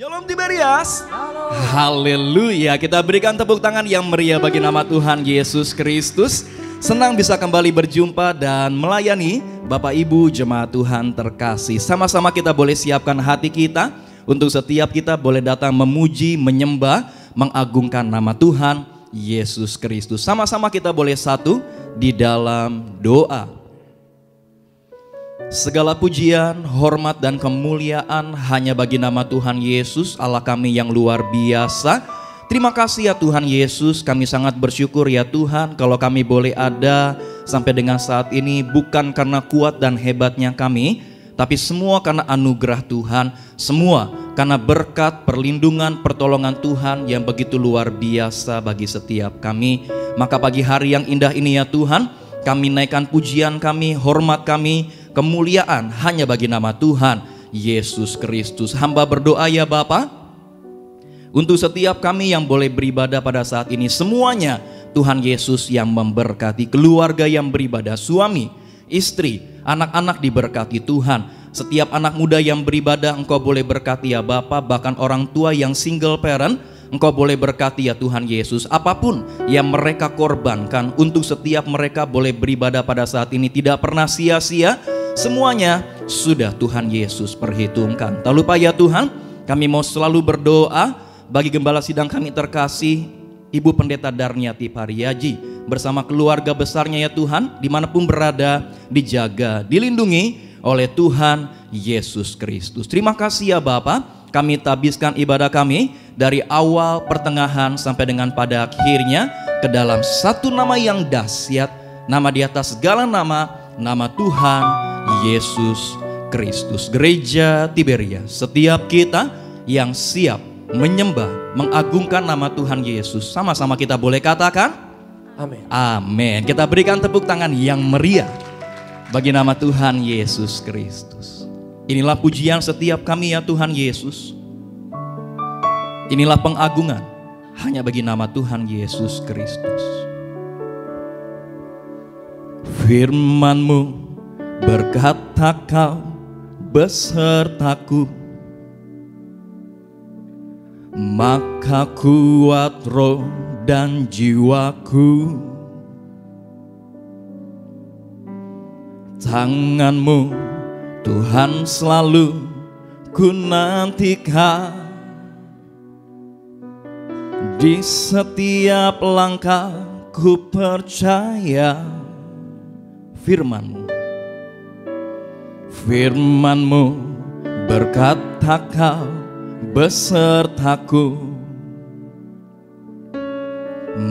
Yalom Tiberias. Haleluya, kita berikan tepuk tangan yang meriah bagi nama Tuhan Yesus Kristus. Senang bisa kembali berjumpa dan melayani Bapak Ibu jemaat Tuhan terkasih. Sama-sama kita boleh siapkan hati kita untuk setiap kita boleh datang memuji, menyembah, mengagungkan nama Tuhan Yesus Kristus. Sama-sama kita boleh satu di dalam doa. Segala pujian, hormat, dan kemuliaan hanya bagi nama Tuhan Yesus, Allah kami yang luar biasa. Terima kasih ya Tuhan Yesus, kami sangat bersyukur ya Tuhan kalau kami boleh ada sampai dengan saat ini, bukan karena kuat dan hebatnya kami, tapi semua karena anugerah Tuhan, semua karena berkat, perlindungan, pertolongan Tuhan yang begitu luar biasa bagi setiap kami. Maka pagi hari yang indah ini ya Tuhan, kami naikkan pujian kami, hormat kami, kemuliaan hanya bagi nama Tuhan Yesus Kristus. Hamba berdoa ya Bapa, untuk setiap kami yang boleh beribadah pada saat ini, semuanya Tuhan Yesus yang memberkati. Keluarga yang beribadah, suami, istri, anak-anak diberkati Tuhan. Setiap anak muda yang beribadah Engkau boleh berkati ya Bapa. Bahkan orang tua yang single parent, Engkau boleh berkati ya Tuhan Yesus. Apapun yang mereka korbankan untuk setiap mereka boleh beribadah pada saat ini, tidak pernah sia-sia, semuanya sudah Tuhan Yesus perhitungkan. Tak lupa ya Tuhan, kami mau selalu berdoa bagi gembala sidang kami terkasih, Ibu Pendeta Darniati Pariaji, bersama keluarga besarnya ya Tuhan, dimanapun berada, dijaga, dilindungi oleh Tuhan Yesus Kristus. Terima kasih ya Bapak. Kami tabiskan ibadah kami dari awal, pertengahan, sampai dengan pada akhirnya ke dalam satu nama yang dahsyat, nama di atas segala nama, nama Tuhan Yesus Kristus. Gereja Tiberias, setiap kita yang siap menyembah, mengagungkan nama Tuhan Yesus, sama-sama kita boleh katakan amin. Amin. Kita berikan tepuk tangan yang meriah bagi nama Tuhan Yesus Kristus. Inilah pujian setiap kami ya Tuhan Yesus. Inilah pengagungan hanya bagi nama Tuhan Yesus Kristus. Firman-Mu berkata Kau besertaku, maka kuat roh dan jiwaku. Tangan-Mu Tuhan selalu ku nantikan, di setiap langkah ku percaya firman-Mu. Firman-Mu berkata Kau besertaku,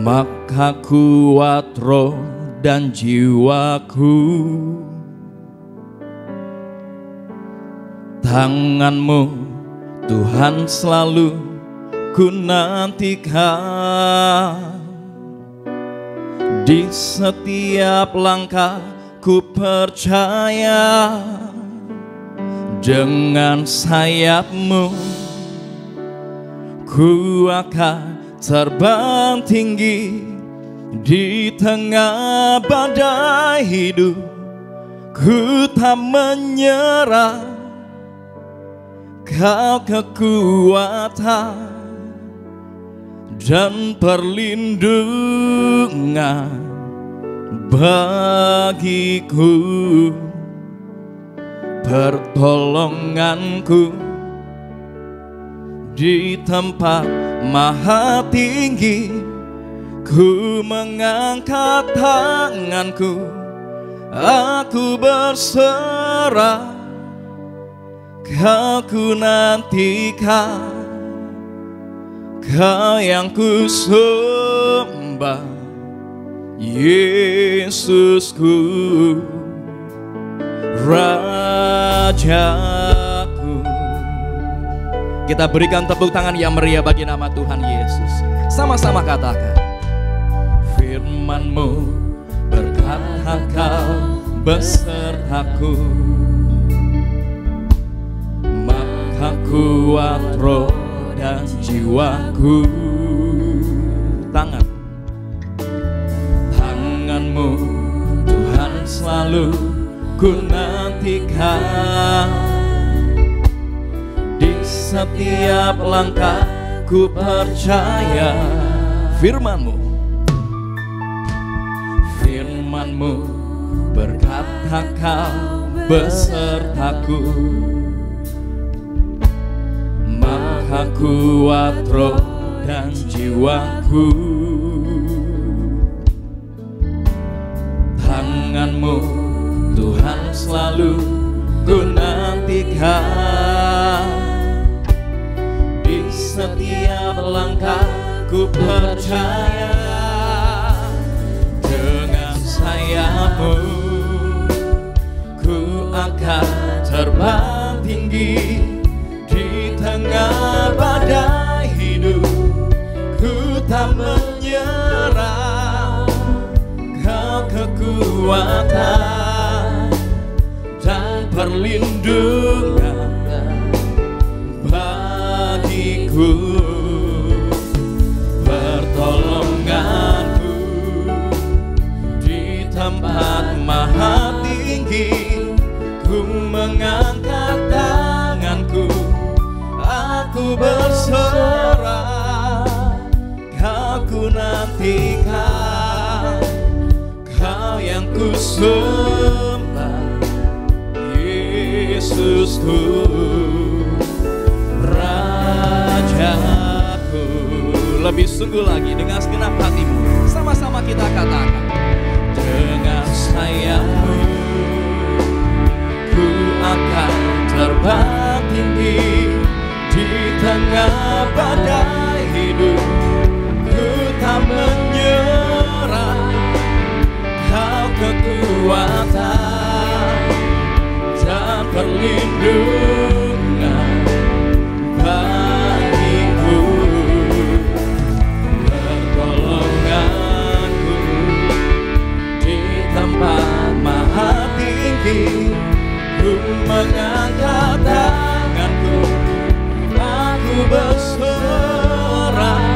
maka kuat roh dan jiwaku. Tangan-Mu Tuhan selalu ku nantikan, di setiap langkah ku percaya, dengan sayap-Mu ku akan terbang tinggi, di tengah badai hidup ku tak menyerah. Kau kekuatan dan perlindungan bagiku, pertolonganku di tempat maha tinggi. Ku mengangkat tanganku, aku berserah. Kau ku nantikan, Kau yang ku sembah, Yesusku, Rajaku. Kita berikan tepuk tangan yang meriah bagi nama Tuhan Yesus. Sama-sama katakan, firman-Mu berkata Kau besertaku, kuat roh dan jiwaku. Tangan-Mu Tuhan selalu ku nantikan, di setiap langkah ku percaya firman-Mu. Firman-Mu berkata kau besertaku, maka kuat roh dan jiwaku. Tangan-Mu Tuhan selalu ku nantikan, di setiap langkah ku percaya. Dengan sayap-Mu ku akan terbang tinggi, di tengah badai hidup ku tak menyerah. Kau kekuatan perlindungan bagiku, pertolonganku di tempat maha tinggi. Ku mengangkat tanganku, aku berserah. Kau ku nantikan, Kau yang ku sembah. Yesusku, Rajaku. Lebih sungguh lagi dengan segenap hatimu, sama-sama kita katakan. Dengan sayapmu ku akan terbang tinggi, di tengah badai hidup ku tak menyerah. Kau kekuatan perlindungan bagiku, pertolonganku di tempat maha tinggi. Ku mengangkat tanganku, aku berserah.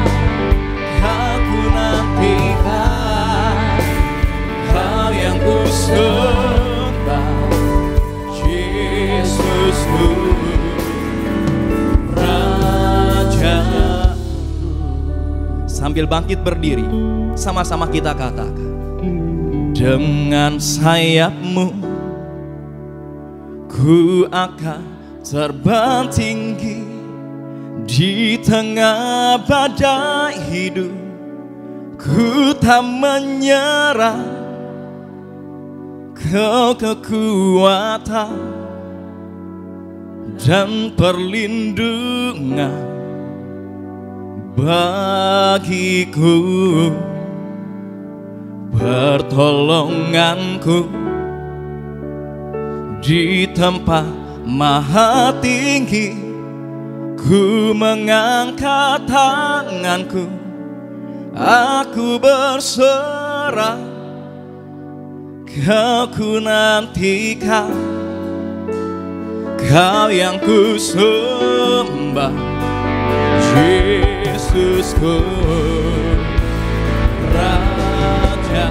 Aku nantikan, Kau yang ku sembah. Yesusku, Raja. Sambil bangkit berdiri, sama-sama kita katakan. Dengan sayap-Mu ku akan terbang tinggi, di tengah badai hidup ku tak menyerah. Kau kekuatan dan perlindungan bagiku, pertolonganku di tempat maha tinggi. Ku mengangkat tanganku, aku berserah. Kau ku nantikan, Kau yang ku sembah. Yesusku, Raja.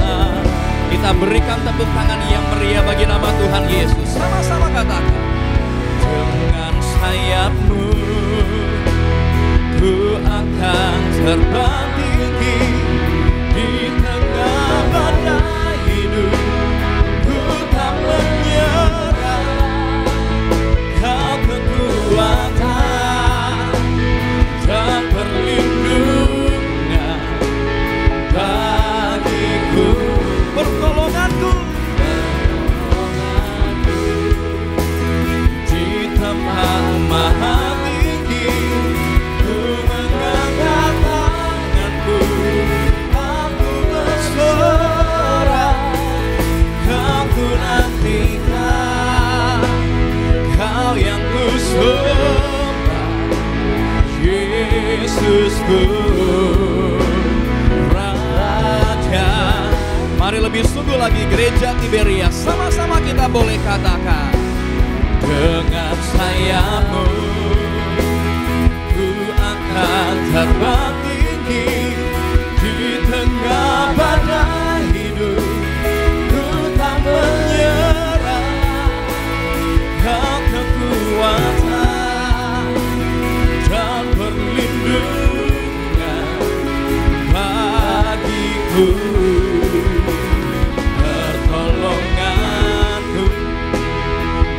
Kita berikan tepuk tangan yang meriah bagi nama Tuhan Yesus. Sama-sama katakan. Dengan sayap-Mu ku akan terbang tinggi, di tengah badai hidup ku tak menyerah. Kekuatan dan perlindungan bagiku, pertolonganku di tempat maha tinggi. Ku mengangkat tanganku, aku berserah. Kau ku nantikan, Kau yang ku sembah. Yesusku, Raja. Mari lebih sungguh lagi Gereja Tiberias, sama-sama kita boleh katakan. Dengan sayap-Mu ku akan terbang tinggi, di tengah badai hidup ku tak menyerah. Kau kekuatan pertolonganmu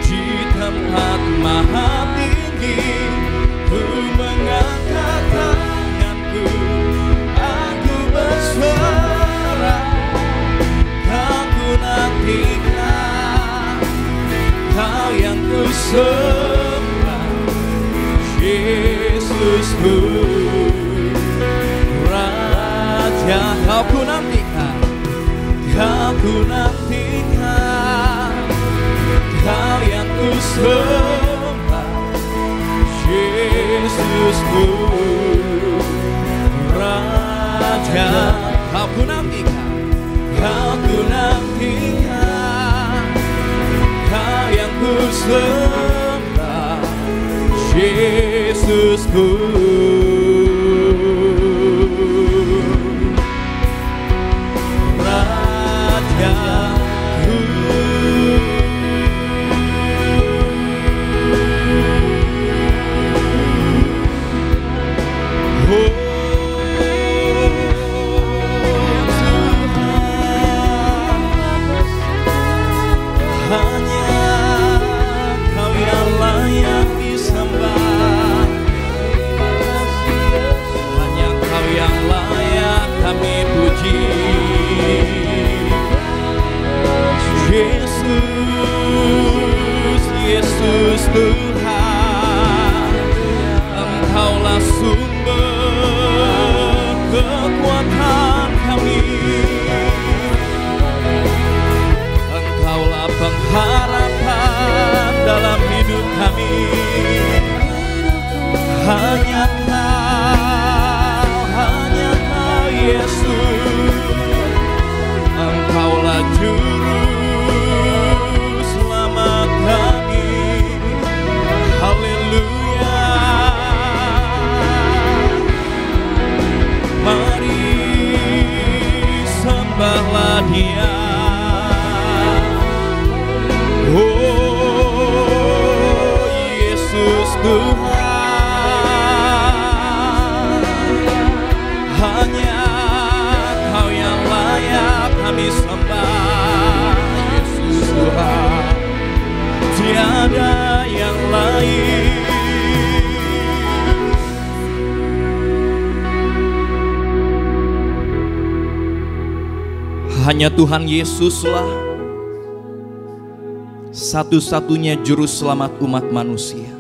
di tempat maha tinggi, ku mengangkat tanganku, aku bersuara, aku nantikan Kau yang kusembah, Yesusku Raja. Kau nantikan Kau yang kusembah, Yesusku Raja. Kau nantikan Kau yang kusembah, Yesusku Yesus Tuhan, Engkaulah sumber kekuatan kami, Engkaulah pengharapan dalam hidup kami. Hanya Kau Yesus, Engkaulah Juru Selamat kami. Sembahlah Dia, oh Yesus Tuhan, hanya Kau yang layak kami sembah, Yesus Tuhan, tiada yang lain. Hanya Tuhan Yesuslah satu-satunya juru selamat umat manusia.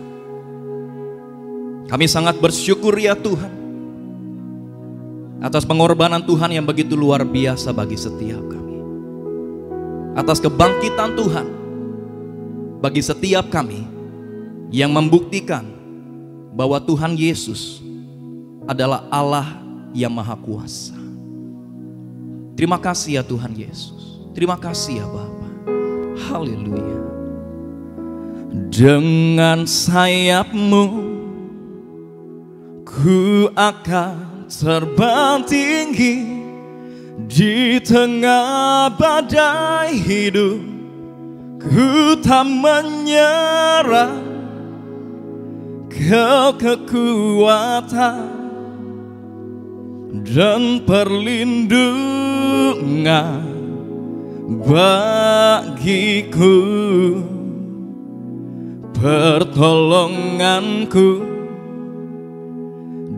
Kami sangat bersyukur ya Tuhan atas pengorbanan Tuhan yang begitu luar biasa bagi setiap kami, atas kebangkitan Tuhan bagi setiap kami yang membuktikan bahwa Tuhan Yesus adalah Allah yang Maha Kuasa. Terima kasih ya Tuhan Yesus. Terima kasih ya Bapa. Haleluya. Dengan sayap-Mu ku akan terbang tinggi di tengah badai hidup. Ku tak menyerah, Kau kekuatan dan perlindungan bagiku, pertolonganku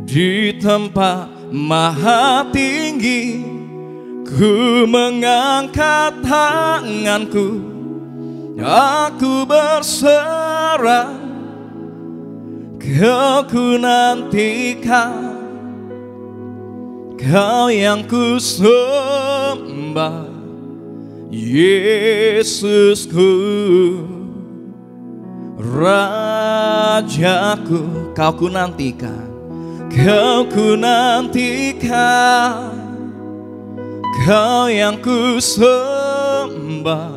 di tempat maha tinggi, ku mengangkat tanganku, aku berserah, Kau ku nantikan, Kau yang kusembah, Yesusku Rajaku. Kau ku nantikan Kau yang kusembah,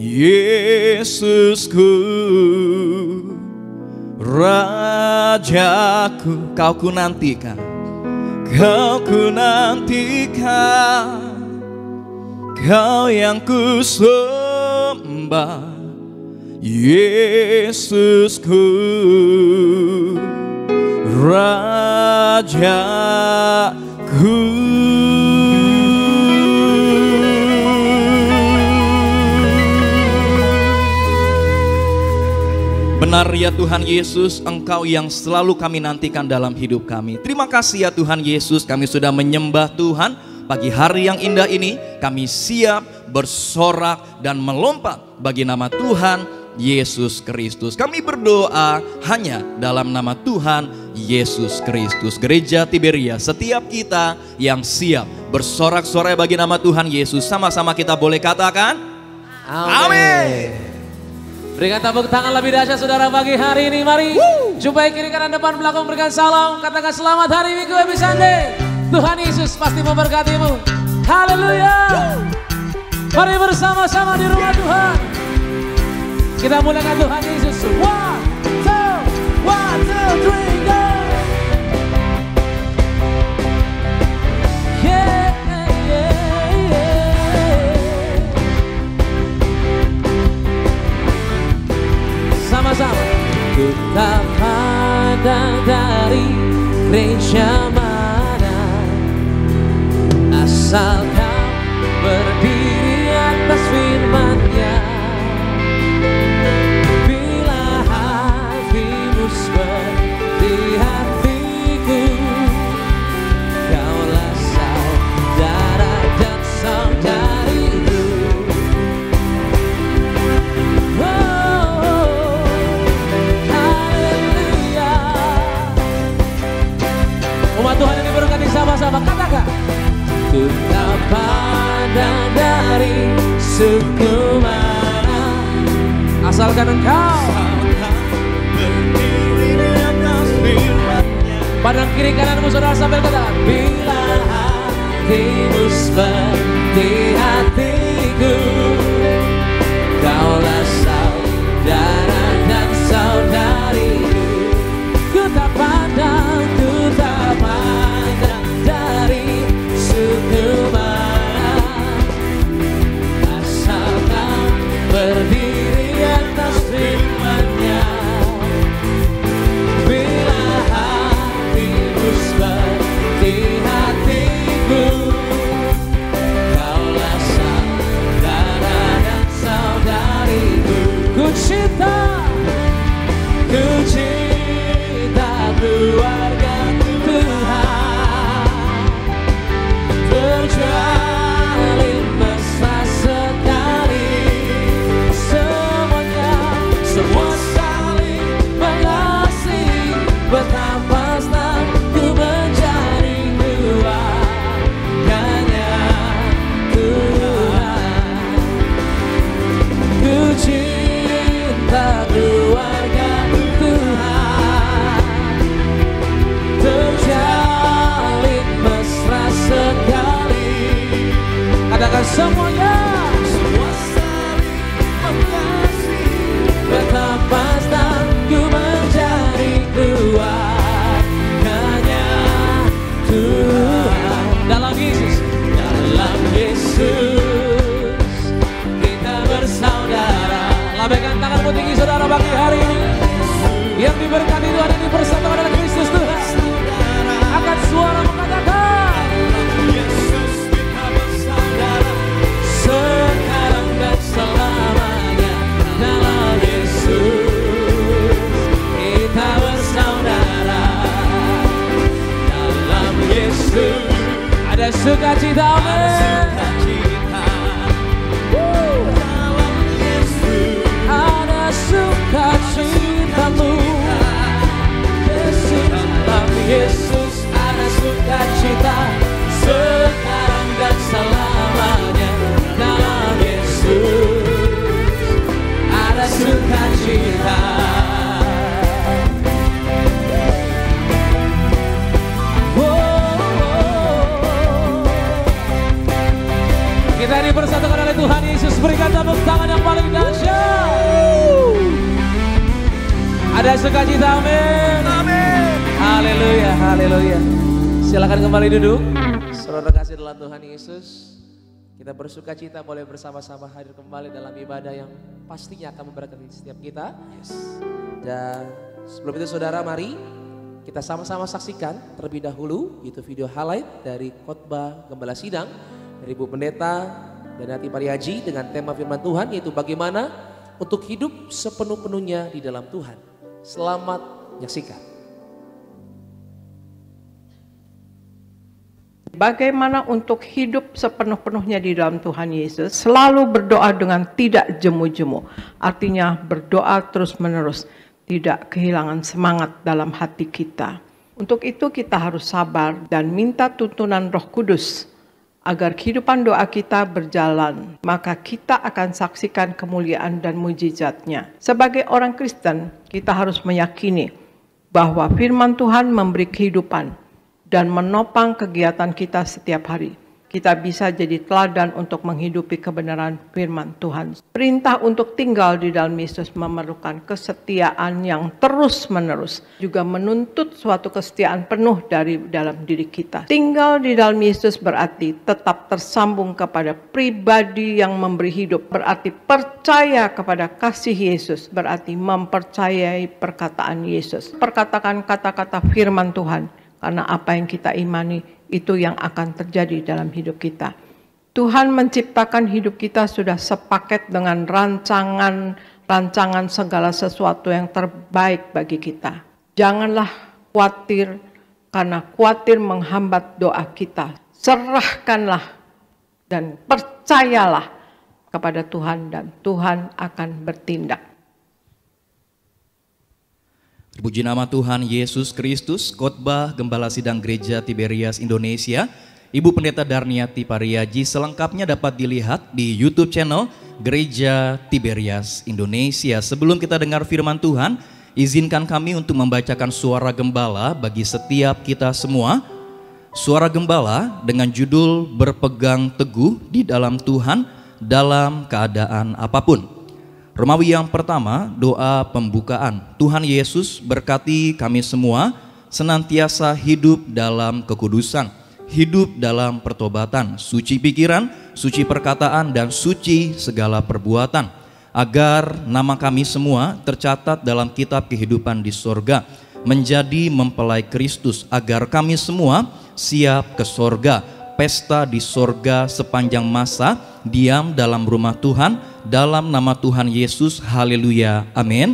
Yesusku Rajaku. Kau ku nantikan Kau yang kusembah, Yesusku Rajaku. benar ya Tuhan Yesus, Engkau yang selalu kami nantikan dalam hidup kami. Terima kasih ya Tuhan Yesus, kami sudah menyembah Tuhan. Pagi hari yang indah ini kami siap bersorak dan melompat bagi nama Tuhan Yesus Kristus. Kami berdoa hanya dalam nama Tuhan Yesus Kristus. Gereja Tiberias, setiap kita yang siap bersorak-sorai bagi nama Tuhan Yesus, sama-sama kita boleh katakan Amin. Berikan tepuk tangan lebih dahsyat saudara pagi hari ini. Mari jumpai kiri kanan depan belakang, berikan salam, katakan selamat hari Minggu Happy Sunday. Tuhan Yesus pasti memberkatimu. Haleluya. Mari bersama-sama di rumah Tuhan kita muliakan Tuhan Yesus. 1, 2, 1, 2, 3 go. Sama-sama. Kita pandang dari gereja mana, asal kau berdiri atas firman-Nya. Bila hatimu seperti hatiku, kaulah saudara dan saudariku. Tuhan yang diberkati sama-sama, katakan. Ku tak pandang dari suku mana, asalkan Engkau berdiri di atas firman-Nya. Pandang kiri kananmu saudara sambil katakan. Bila hatimu seperti hatiku, kaulah saudara dan saudariku. Ku tak pandang, ku tak pandang dari suku mana, asalkan berdiri atas firman-Nya. Bila hatimu seperti hatiku, kaulah saudara dan saudariku. Ku cinta, ku cinta keluarga Tuhan, terjalin mesra sekali semuanya, semua saling mengasihi. Betapa senang ku menjadi keluarganya Tuhan. Ku cinta keluarga Tuhan, terjalin mesra sekali. Katakan semuanya, semua saling mengasihi. Betapa senang ku menjadi keluarganya Tuhan. Dalam Yesus, dalam Yesus kita bersaudara. Lambaikan tanganmu tinggi saudara pagi hari ini. Yang diberkati Tuhan ini bersama dengan Kristus Tuhan. Angkat suara mengatakan Yesus kita bersaudara, sekarang dan selamanya. Dalam Yesus kita bersaudara. Dalam Yesus ada sukacita, amin. Dalam Yesus ada sukacitamu. Yesus, dalam Yesus ada sukacita, sekarang dan selamanya. Dalam Yesus ada sukacita. Kita dipersatukan oleh Tuhan Yesus. Berikan tepuk tangan yang paling dahsyat. Ada sukacita, amin. Haleluya, haleluya. Silakan kembali duduk. Saudara kasih dalam Tuhan Yesus, kita bersukacita boleh bersama-sama hadir kembali dalam ibadah yang pastinya akan memberkati setiap kita. Yes. Dan sebelum itu saudara, mari kita sama-sama saksikan terlebih dahulu itu video highlight dari khotbah Gembala Sidang dari Ibu Pendeta Darniati Pariaji dengan tema firman Tuhan, yaitu bagaimana untuk hidup sepenuh-penuhnya di dalam Tuhan. Selamat menyaksikan. Bagaimana untuk hidup sepenuh-penuhnya di dalam Tuhan Yesus, selalu berdoa dengan tidak jemu-jemu. Artinya berdoa terus-menerus, tidak kehilangan semangat dalam hati kita. Untuk itu kita harus sabar dan minta tuntunan Roh Kudus agar kehidupan doa kita berjalan, maka kita akan saksikan kemuliaan dan mujizatnya. Sebagai orang Kristen, kita harus meyakini bahwa firman Tuhan memberi kehidupan dan menopang kegiatan kita setiap hari. Kita bisa jadi teladan untuk menghidupi kebenaran firman Tuhan. Perintah untuk tinggal di dalam Yesus memerlukan kesetiaan yang terus-menerus, juga menuntut suatu kesetiaan penuh dari dalam diri kita. Tinggal di dalam Yesus berarti tetap tersambung kepada pribadi yang memberi hidup, berarti percaya kepada kasih Yesus, berarti mempercayai perkataan Yesus. Perkatakan kata-kata firman Tuhan, karena apa yang kita imani itu yang akan terjadi dalam hidup kita. Tuhan menciptakan hidup kita sudah sepaket dengan rancangan segala sesuatu yang terbaik bagi kita. Janganlah khawatir, karena khawatir menghambat doa kita. Serahkanlah dan percayalah kepada Tuhan, dan Tuhan akan bertindak. Puji nama Tuhan Yesus Kristus. Khotbah Gembala Sidang Gereja Tiberias Indonesia, Ibu Pendeta Darniati Pariaji, selengkapnya dapat dilihat di YouTube channel Gereja Tiberias Indonesia. Sebelum kita dengar firman Tuhan, izinkan kami untuk membacakan suara gembala bagi setiap kita semua. Suara gembala dengan judul Berpegang Teguh di Dalam Tuhan Dalam Keadaan Apapun. Romawi yang pertama, doa pembukaan. Tuhan Yesus berkati kami semua, senantiasa hidup dalam kekudusan, hidup dalam pertobatan, suci pikiran, suci perkataan, dan suci segala perbuatan, agar nama kami semua tercatat dalam kitab kehidupan di sorga, menjadi mempelai Kristus, agar kami semua siap ke sorga, pesta di sorga sepanjang masa, diam dalam rumah Tuhan, dalam nama Tuhan Yesus, haleluya, amin.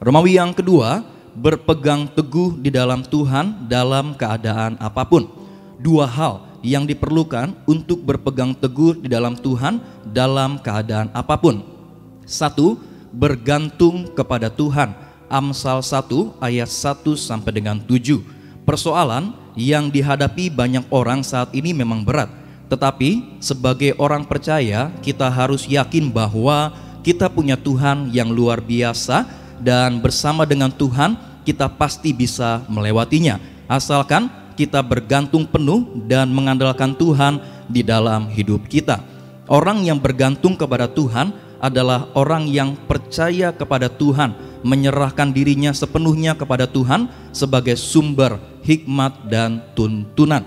Romawi yang kedua, berpegang teguh di dalam Tuhan dalam keadaan apapun. Dua hal yang diperlukan untuk berpegang teguh di dalam Tuhan dalam keadaan apapun. Satu, bergantung kepada Tuhan. Amsal 1 ayat 1 sampai dengan 7. Persoalan yang dihadapi banyak orang saat ini memang berat. Tetapi sebagai orang percaya, kita harus yakin bahwa kita punya Tuhan yang luar biasa, dan bersama dengan Tuhan kita pasti bisa melewatinya, asalkan kita bergantung penuh dan mengandalkan Tuhan di dalam hidup kita. Orang yang bergantung kepada Tuhan adalah orang yang percaya kepada Tuhan, menyerahkan dirinya sepenuhnya kepada Tuhan sebagai sumber hikmat dan tuntunan,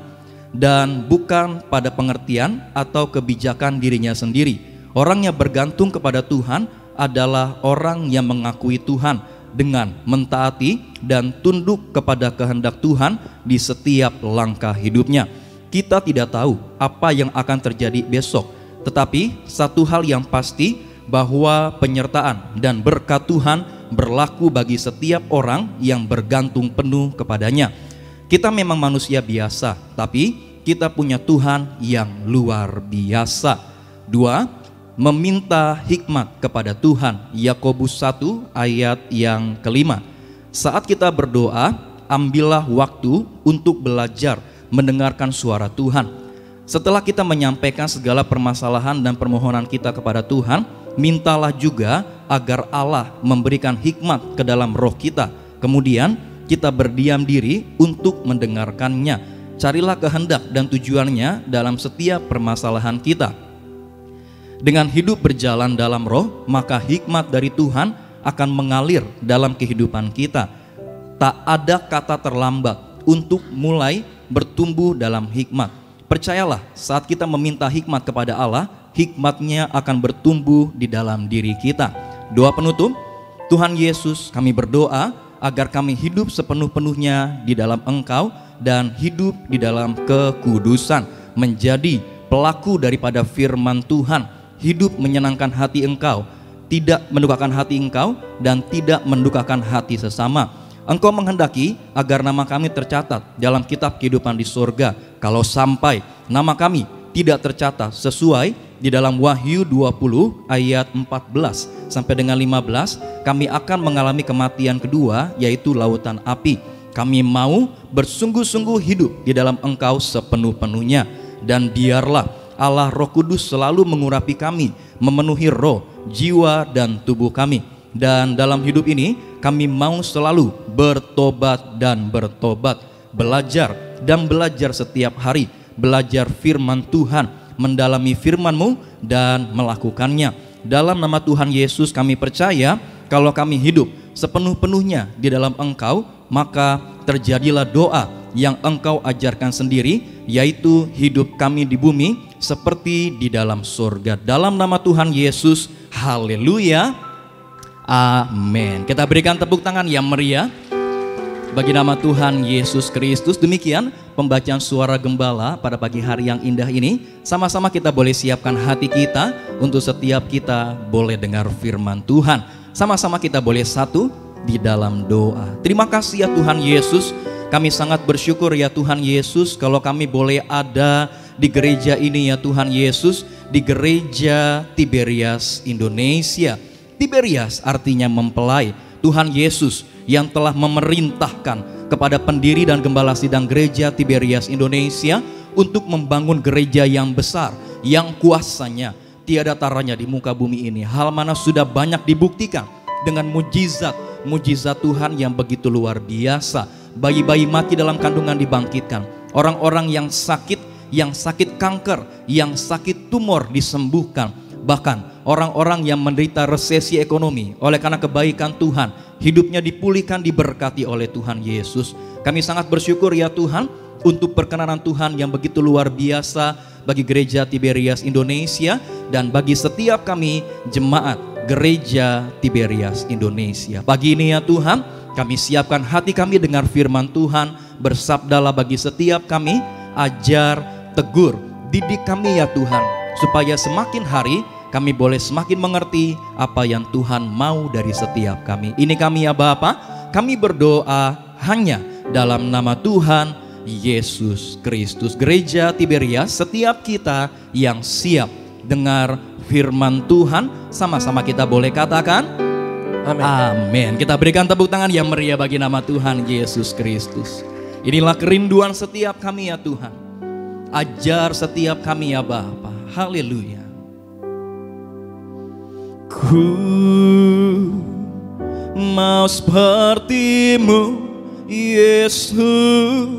dan bukan pada pengertian atau kebijakan dirinya sendiri. Orang yang bergantung kepada Tuhan adalah orang yang mengakui Tuhan dengan mentaati dan tunduk kepada kehendak Tuhan di setiap langkah hidupnya. Kita tidak tahu apa yang akan terjadi besok, tetapi satu hal yang pasti, bahwa penyertaan dan berkat Tuhan berlaku bagi setiap orang yang bergantung penuh kepadanya. Kita memang manusia biasa, tapi kita punya Tuhan yang luar biasa. Dua, meminta hikmat kepada Tuhan. Yakobus 1 ayat yang kelima. Saat kita berdoa, ambillah waktu untuk belajar mendengarkan suara Tuhan. Setelah kita menyampaikan segala permasalahan dan permohonan kita kepada Tuhan, mintalah juga agar Allah memberikan hikmat ke dalam roh kita. Kemudian kita berdiam diri untuk mendengarkannya. Carilah kehendak dan tujuannya dalam setiap permasalahan kita. Dengan hidup berjalan dalam roh, maka hikmat dari Tuhan akan mengalir dalam kehidupan kita. Tak ada kata terlambat untuk mulai bertumbuh dalam hikmat. Percayalah, saat kita meminta hikmat kepada Allah, hikmatnya akan bertumbuh di dalam diri kita. Doa penutup. Tuhan Yesus, kami berdoa agar kami hidup sepenuh-penuhnya di dalam Engkau, dan hidup di dalam kekudusan, menjadi pelaku daripada firman Tuhan, hidup menyenangkan hati Engkau, tidak mendukakan hati engkau dan tidak mendukakan hati sesama. Engkau menghendaki agar nama kami tercatat dalam kitab kehidupan di surga, kalau sampai nama kami tidak tercatat, sesuai di dalam Wahyu 20 ayat 14 sampai dengan 15, kami akan mengalami kematian kedua, yaitu lautan api. Kami mau bersungguh-sungguh hidup di dalam engkau sepenuh-penuhnya, dan biarlah Allah Roh Kudus selalu mengurapi kami, memenuhi roh, jiwa, dan tubuh kami. Dan dalam hidup ini kami mau selalu bertobat dan bertobat, belajar dan belajar setiap hari, belajar firman Tuhan, mendalami firman-Mu dan melakukannya. Dalam nama Tuhan Yesus kami percaya, kalau kami hidup sepenuh-penuhnya di dalam Engkau, maka terjadilah doa yang Engkau ajarkan sendiri, yaitu hidup kami di bumi seperti di dalam surga. Dalam nama Tuhan Yesus, haleluya. Amin. Kita berikan tepuk tangan yang meriah bagi nama Tuhan Yesus Kristus. Demikian pembacaan suara gembala pada pagi hari yang indah ini. Sama-sama kita boleh siapkan hati kita untuk setiap kita boleh dengar firman Tuhan. Sama-sama kita boleh satu di dalam doa. Terima kasih ya Tuhan Yesus. Kami sangat bersyukur ya Tuhan Yesus, kalau kami boleh ada di gereja ini ya Tuhan Yesus, di Gereja Tiberias Indonesia. Tiberias artinya mempelai. Tuhan Yesus yang telah memerintahkan kepada pendiri dan gembala sidang Gereja Tiberias Indonesia untuk membangun gereja yang besar, yang kuasanya tiada taranya di muka bumi ini, hal mana sudah banyak dibuktikan dengan mujizat-mujizat Tuhan yang begitu luar biasa. Bayi-bayi mati dalam kandungan dibangkitkan, orang-orang yang sakit kanker, yang sakit tumor disembuhkan, bahkan orang-orang yang menderita resesi ekonomi, oleh karena kebaikan Tuhan, hidupnya dipulihkan, diberkati oleh Tuhan Yesus. Kami sangat bersyukur ya Tuhan, untuk perkenanan Tuhan yang begitu luar biasa bagi Gereja Tiberias Indonesia, dan bagi setiap kami jemaat Gereja Tiberias Indonesia. Pagi ini ya Tuhan, kami siapkan hati kami dengar firman Tuhan. Bersabdalah bagi setiap kami, ajar, tegur, didik kami ya Tuhan, supaya semakin hari kami boleh semakin mengerti apa yang Tuhan mau dari setiap kami. Ini kami ya Bapa, kami berdoa hanya dalam nama Tuhan Yesus Kristus. Gereja Tiberias, setiap kita yang siap dengar firman Tuhan, sama-sama kita boleh katakan amin. Amin. Kita berikan tepuk tangan yang meriah bagi nama Tuhan Yesus Kristus. Inilah kerinduan setiap kami ya Tuhan. Ajar setiap kami ya Bapa. Haleluya. Ku mau seperti-Mu Yesus,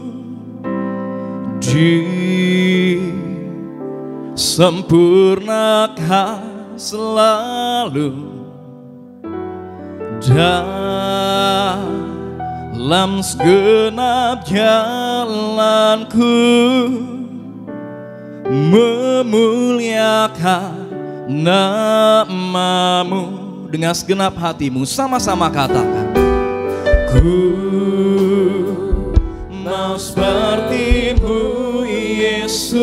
disempurnakan selalu dalam segenap jalanku, memuliakan nama-Mu dengan segenap hatimu. Sama-sama katakan, ku mau seperti-Mu Yesus,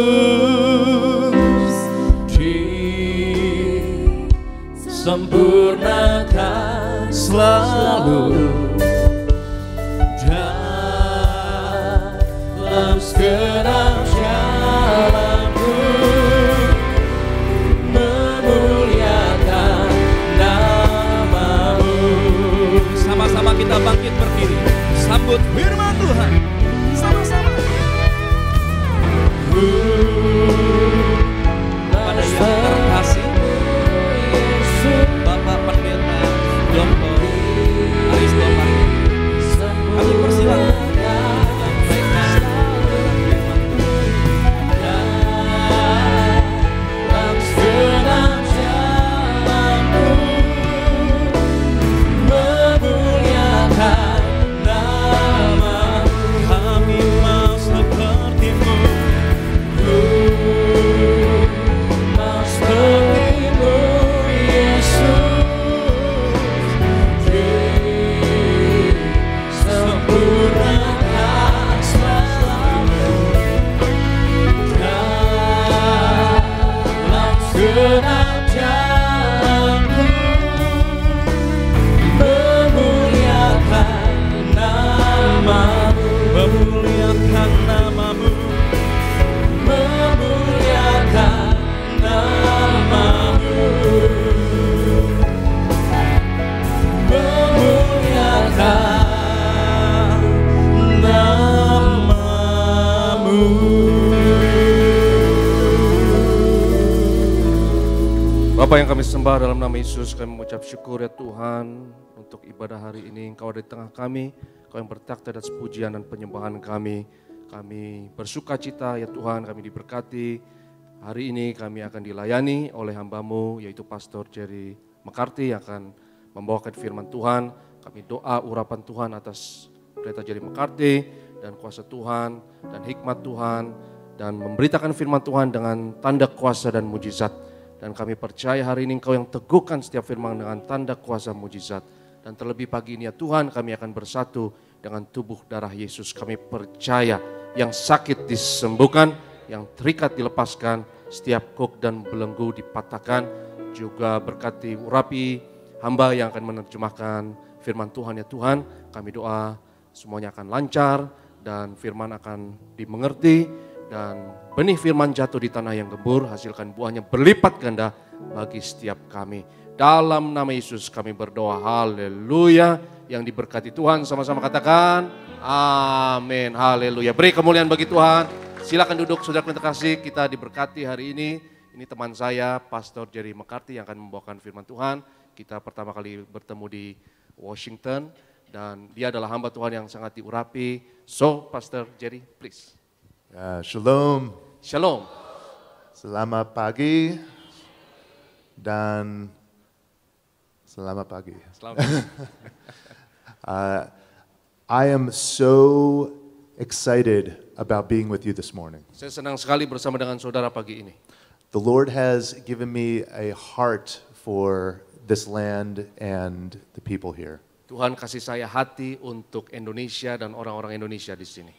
disempurnakan selalu dalam segenap jalan. Kita bangkit berdiri, sambut firman Tuhan sama-sama. Pada yang terkasih Bapak Pendeta Dr. Aristo Pariadji, kami persilakan. Bapa yang kami sembah dalam nama Yesus, kami mengucap syukur ya Tuhan untuk ibadah hari ini. Engkau ada di tengah kami, Kau yang bertakhta atas pujian dan penyembahan kami. Kami bersuka cita ya Tuhan, kami diberkati. Hari ini kami akan dilayani oleh hamba-Mu yaitu Pastor Jerry McCarty yang akan membawakan firman Tuhan. Kami doa urapan Tuhan atas Pendeta Jerry McCarty dan kuasa Tuhan dan hikmat Tuhan. Dan memberitakan firman Tuhan dengan tanda kuasa dan mujizat. Dan kami percaya hari ini Engkau yang teguhkan setiap firman dengan tanda kuasa mujizat. Dan terlebih pagi ini ya Tuhan, kami akan bersatu dengan tubuh darah Yesus. Kami percaya yang sakit disembuhkan, yang terikat dilepaskan, setiap kuk dan belenggu dipatahkan. Juga berkati urapi hamba yang akan menerjemahkan firman Tuhan ya Tuhan. Kami doa semuanya akan lancar dan firman akan dimengerti. Dan benih firman jatuh di tanah yang gembur, hasilkan buahnya berlipat ganda bagi setiap kami. Dalam nama Yesus kami berdoa, haleluya. Yang diberkati Tuhan sama-sama katakan, amin, haleluya. Beri kemuliaan bagi Tuhan. Silakan duduk saudara terkasih, kita diberkati hari ini. Ini teman saya, Pastor Jerry McCarty yang akan membawakan firman Tuhan. Kita pertama kali bertemu di Washington dan dia adalah hamba Tuhan yang sangat diurapi. So, Pastor Jerry, please. Shalom. Shalom. Selamat pagi dan selamat pagi. Selamat. I am so excited about being with you this morning. Saya senang sekali bersama dengan saudara pagi ini. The Lord has given me a heart for this land and the people here. Tuhan kasih saya hati untuk Indonesia dan orang-orang Indonesia di sini.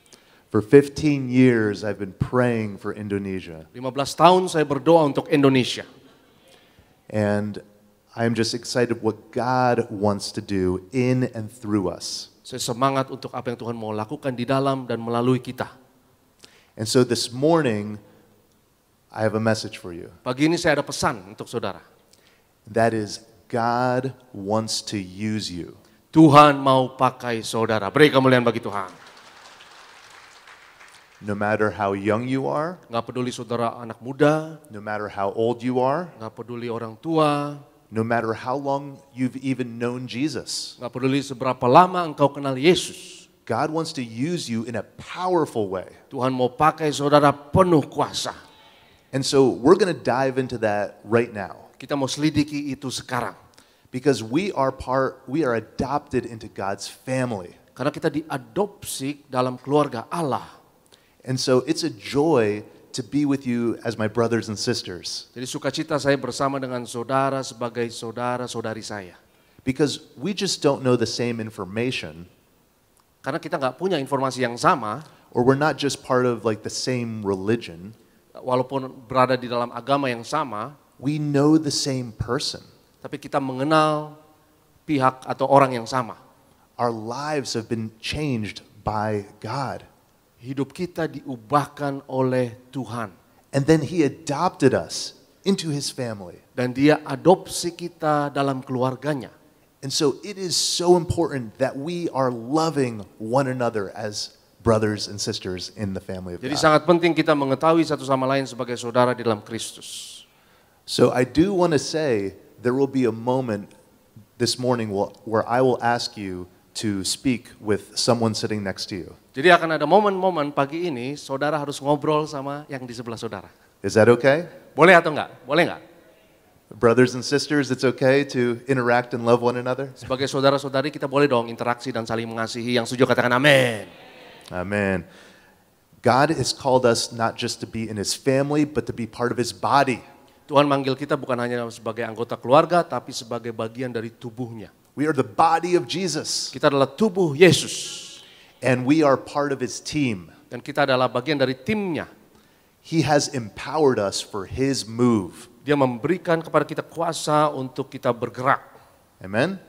For 15 years I've been praying for Indonesia. 15 tahun saya berdoa untuk Indonesia. And I'm just excited what God wants to do in and through us. Saya semangat untuk apa yang Tuhan mau lakukan di dalam dan melalui kita. And so this morning I have a message for you. Pagi ini saya ada pesan untuk saudara. That is, God wants to use you. Tuhan mau pakai saudara. Beri kemuliaan bagi Tuhan. No matter how young you are, nggak peduli saudara anak muda, no matter how old you are, nggak peduli orang tua, no matter how long you've even known Jesus, nggak peduli seberapa lama engkau kenal Yesus, God wants to use you in a powerful way. Tuhan mau pakai saudara penuh kuasa. And so we're going to dive into that right now. Kita mau selidiki itu sekarang. Because we are adopted into God's family. Karena kita diadopsi dalam keluarga Allah. And so it's a joy to be with you as my brothers and sisters. Jadi sukacita saya bersama dengan saudara sebagai saudara-saudari saya. Because we just don't know the same information. Karena kita nggak punya informasi yang sama. Or we're not just part of like the same religion. Walaupun berada di dalam agama yang sama, we know the same person. Tapi kita mengenal pihak atau orang yang sama. Our lives have been changed by God. Hidup kita diubahkan oleh Tuhan. And then He adopted us into His family. Dan Dia adopsi kita dalam keluarganya. And so it is so important that we are loving one another as brothers and sisters in the family of God. Jadi sangat penting kita mengetahui satu sama lain sebagai saudara di dalam Kristus. So I do want to say there will be a moment this morning where I will ask you to speak with someone sitting next to you. Jadi akan ada momen-momen pagi ini saudara harus ngobrol sama yang di sebelah saudara. Is that okay? Boleh atau enggak? Boleh enggak? Brothers and sisters, it's okay to interact and love one another. Sebagai saudara-saudari kita boleh dong interaksi dan saling mengasihi. Yang setuju katakan amin. Amin. God has called us not just to be in His family but to be part of His body. Tuhan manggil kita bukan hanya sebagai anggota keluarga tapi sebagai bagian dari tubuhnya. We are the body of Jesus. Kita adalah tubuh Yesus. And we are part of His team. Dan kita adalah bagian dari timnya. He has empowered us for His move. Dia memberikan kepada kita kuasa untuk kita bergerak. Amen.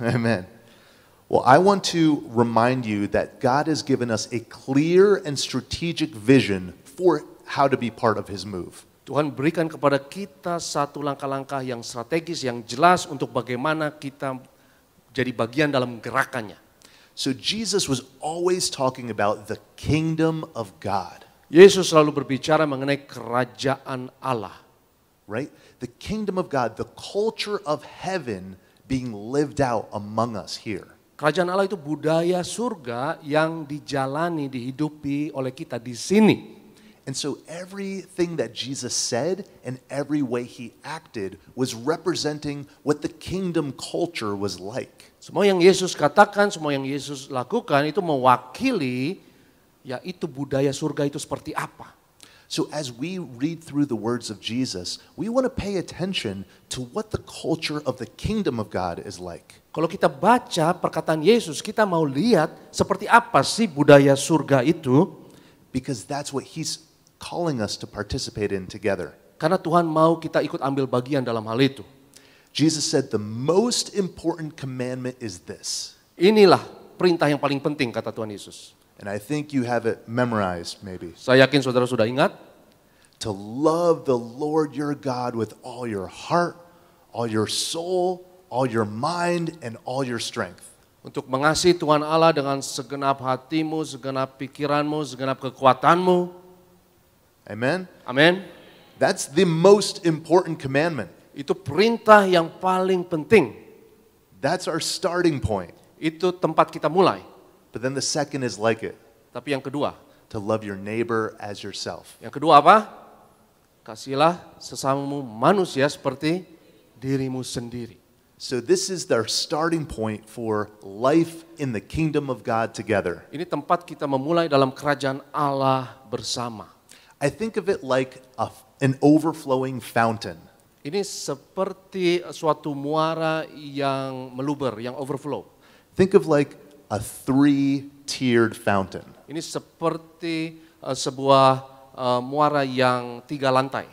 Amen. Well, I want to remind you that God has given us a clear and strategic vision for how to be part of His move. Tuhan berikan kepada kita satu langkah-langkah yang strategis, yang jelas untuk bagaimana kita jadi bagian dalam gerakannya. So Jesus was always talking about the kingdom of God. Yesus selalu berbicara mengenai kerajaan Allah. right? The kingdom of God, the culture of heaven being lived out among us here. Kerajaan Allah itu budaya surga yang dijalani, dihidupi oleh kita di sini. And so everything that Jesus said and every way he acted was representing what the kingdom culture was like. Semua yang Yesus katakan, semua yang Yesus lakukan itu mewakili yaitu budaya surga itu seperti apa. So as we read through the words of Jesus, we want to pay attention to what the culture of the kingdom of God is like. Kalau kita baca perkataan Yesus, kita mau lihat seperti apa sih budaya surga itu. Because that's what he's calling us to participate in together. Karena Tuhan mau kita ikut ambil bagian dalam hal itu. Jesus said the most important commandment is this. Inilah perintah yang paling penting kata Tuhan Yesus. And I think you have it memorized maybe. Saya yakin saudara sudah ingat. To love the Lord your God with all your heart, all your soul, all your mind, and all your strength. Untuk mengasihi Tuhan Allah dengan segenap hatimu, segenap pikiranmu, segenap kekuatanmu. Amen. Amen. That's the most important commandment. Itu perintah yang paling penting. That's our starting point. Itu tempat kita mulai. But then the second is like it. Tapi yang kedua, to love your neighbor as yourself. Yang kedua apa? Kasihilah sesamamu manusia seperti dirimu sendiri. So this is their starting point for life in the kingdom of God together. Ini tempat kita memulai dalam kerajaan Allah bersama. I think of it like an overflowing fountain. Ini seperti suatu muara yang meluber, yang overflow. Think of like a three-tiered fountain. Ini seperti sebuah muara yang tiga lantai.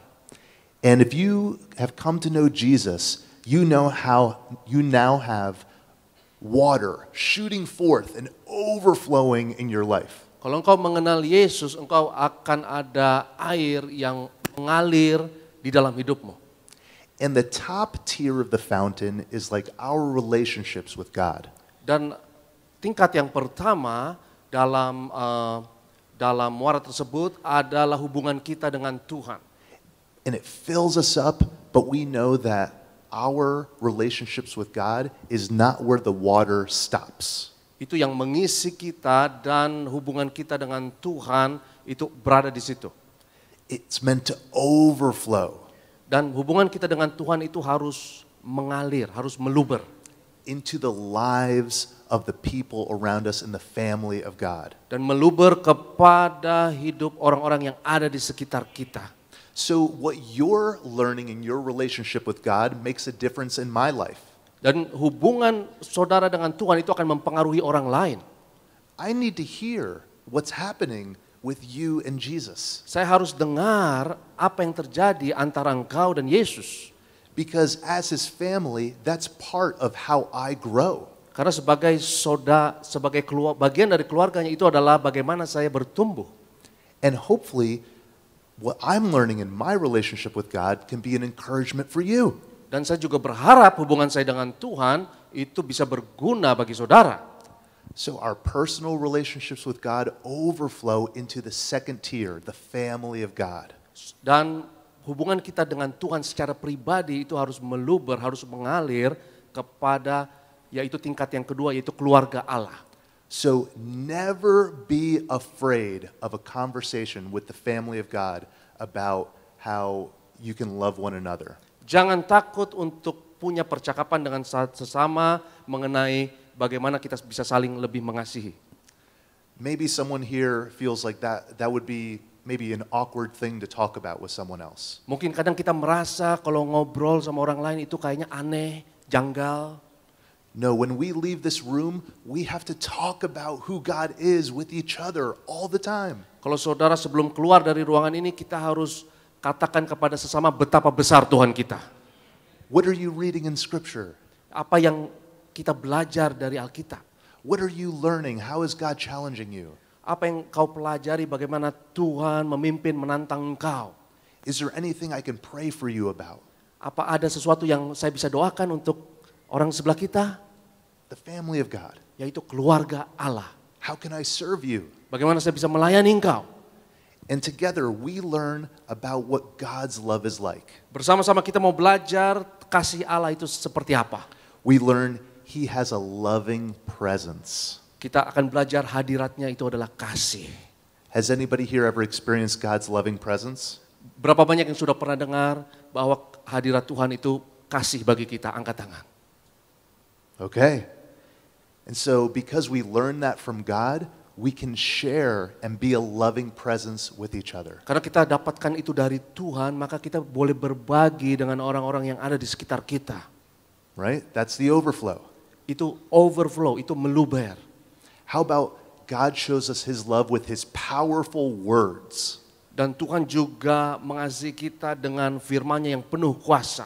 And if you have come to know Jesus, you know how you now have water shooting forth and overflowing in your life. Kalau engkau mengenal Yesus, engkau akan ada air yang mengalir di dalam hidupmu. And the top tier of the fountain is like our relationships with God. Dan tingkat yang pertama dalam dalam muara tersebut adalah hubungan kita dengan Tuhan. And it fills us up, but we know that our relationships with God is not where the water stops. Itu yang mengisi kita dan hubungan kita dengan Tuhan itu berada di situ. It's meant to overflow. Dan hubungan kita dengan Tuhan itu harus mengalir, harus meluber. Into the lives of the people around us in the family of God. Dan meluber kepada hidup orang-orang yang ada di sekitar kita. So what you're learning in your relationship with God makes a difference in my life. Dan hubungan saudara dengan Tuhan itu akan mempengaruhi orang lain. I need to hear what's happening with you and Jesus. Saya harus dengar apa yang terjadi antara engkau dan Yesus. Because as his family, that's part of how I grow. Karena sebagai saudara, sebagai bagian dari keluarganya itu adalah bagaimana saya bertumbuh. And hopefully, what I'm learning in my relationship with God can be an encouragement for you. Dan saya juga berharap hubungan saya dengan Tuhan itu bisa berguna bagi saudara. So our personal relationships with God overflow into the second tier, the family of God. Dan hubungan kita dengan Tuhan secara pribadi itu harus meluber, harus mengalir kepada yaitu tingkat yang kedua yaitu keluarga Allah. So never be afraid of a conversation with the family of God about how you can love one another. Jangan takut untuk punya percakapan dengan sesama mengenai bagaimana kita bisa saling lebih mengasihi. Maybe someone here feels like that would be maybe an awkward thing to talk about with someone else. Mungkin kadang kita merasa kalau ngobrol sama orang lain itu kayaknya aneh, janggal. No, when we leave this room, we have to talk about who God is with each other all the time. Kalau saudara sebelum keluar dari ruangan ini, kita harus katakan kepada sesama betapa besar Tuhan kita. What are you reading in Scripture? Apa yang kita belajar dari Alkitab? What are you learning? How is God challenging you? Apa yang kau pelajari, bagaimana Tuhan memimpin menantang engkau? Is there anything I can pray for you about? Apa ada sesuatu yang saya bisa doakan untuk orang sebelah kita? The family of God, yaitu keluarga Allah. How can I serve you? Bagaimana saya bisa melayani engkau? And together we learn about what God's love is like. Bersama-sama kita mau belajar kasih Allah itu seperti apa. We learn He has a loving presence. Kita akan belajar hadiratnya itu adalah kasih. Has anybody here ever experienced God's loving presence? Berapa banyak yang sudah pernah dengar bahwa hadirat Tuhan itu kasih bagi kita? Angkat tangan. Okay. And so because we learn that from God, we can share and be a loving presence with each other. Karena kita dapatkan itu dari Tuhan, maka kita boleh berbagi dengan orang-orang yang ada di sekitar kita. Right? That's the overflow. Itu overflow, itu meluber. How about God shows us His love with His powerful words? Dan Tuhan juga mengasihi kita dengan firman-Nya yang penuh kuasa.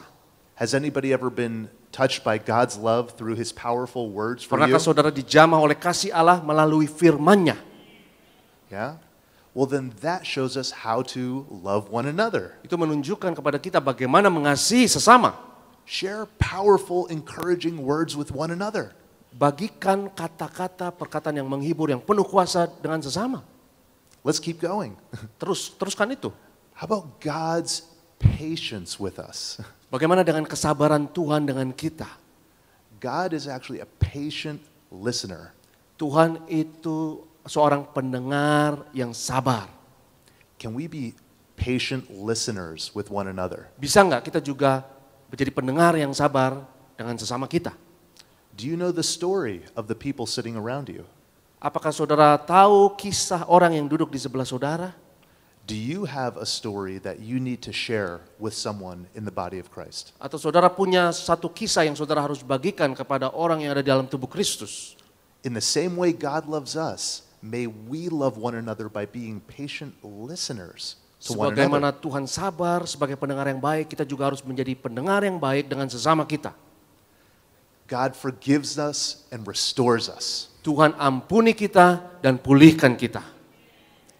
Has anybody ever been touched by God's love through His powerful words for you? Pernahkah saudara dijamah oleh kasih Allah melalui firman-Nya? Yeah. Well, then that shows us how to love one another. Itu menunjukkan kepada kita bagaimana mengasihi sesama. Share powerful, encouraging words with one another. Bagikan kata-kata, perkataan yang menghibur, yang penuh kuasa dengan sesama. Let's keep going. Teruskan itu. How about God's patience with us? Bagaimana dengan kesabaran Tuhan dengan kita? God is actually a patient listener. Tuhan itu seorang pendengar yang sabar. Can we be patient listeners with one another? Bisa nggak kita juga menjadi pendengar yang sabar dengan sesama kita? Do you know the story of the people sitting around you? Apakah saudara tahu kisah orang yang duduk di sebelah saudara? Do you have a story that you need to share with someone in the body of Christ? Atau saudara punya satu kisah yang saudara harus bagikan kepada orang yang ada di dalam tubuh Kristus? In the same way God loves us, may we love one another by being patient listeners. Sebagaimana Tuhan sabar sebagai pendengar yang baik, kita juga harus menjadi pendengar yang baik dengan sesama kita. God forgives us and restores us. Tuhan ampuni kita dan pulihkan kita.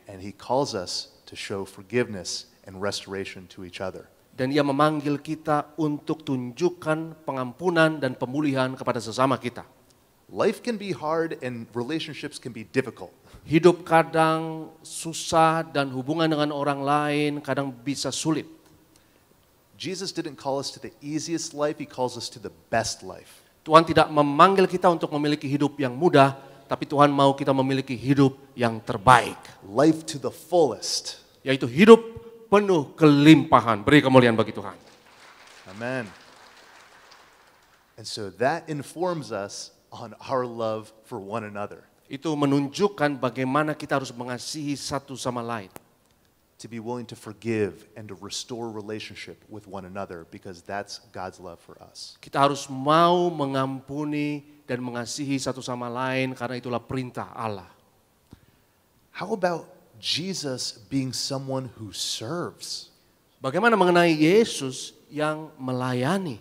And He calls us to show forgiveness and restoration to each other. Dan Dia memanggil kita untuk tunjukkan pengampunan dan pemulihan kepada sesama kita. Life can be hard and relationships can be difficult. Hidup kadang susah dan hubungan dengan orang lain kadang bisa sulit. Jesus didn't call us to the easiest life, He calls us to the best life. Tuhan tidak memanggil kita untuk memiliki hidup yang mudah, tapi Tuhan mau kita memiliki hidup yang terbaik. Life to the fullest, yaitu hidup penuh kelimpahan. Beri kemuliaan bagi Tuhan. Amen. And so that informs us on our love for one another. Itu menunjukkan bagaimana kita harus mengasihi satu sama lain. To be willing to forgive and to restore relationship with one another because that's God's love for us. Kita harus mau mengampuni dan mengasihi satu sama lain karena itulah perintah Allah. How about Jesus being someone who serves? Bagaimana mengenai Yesus yang melayani?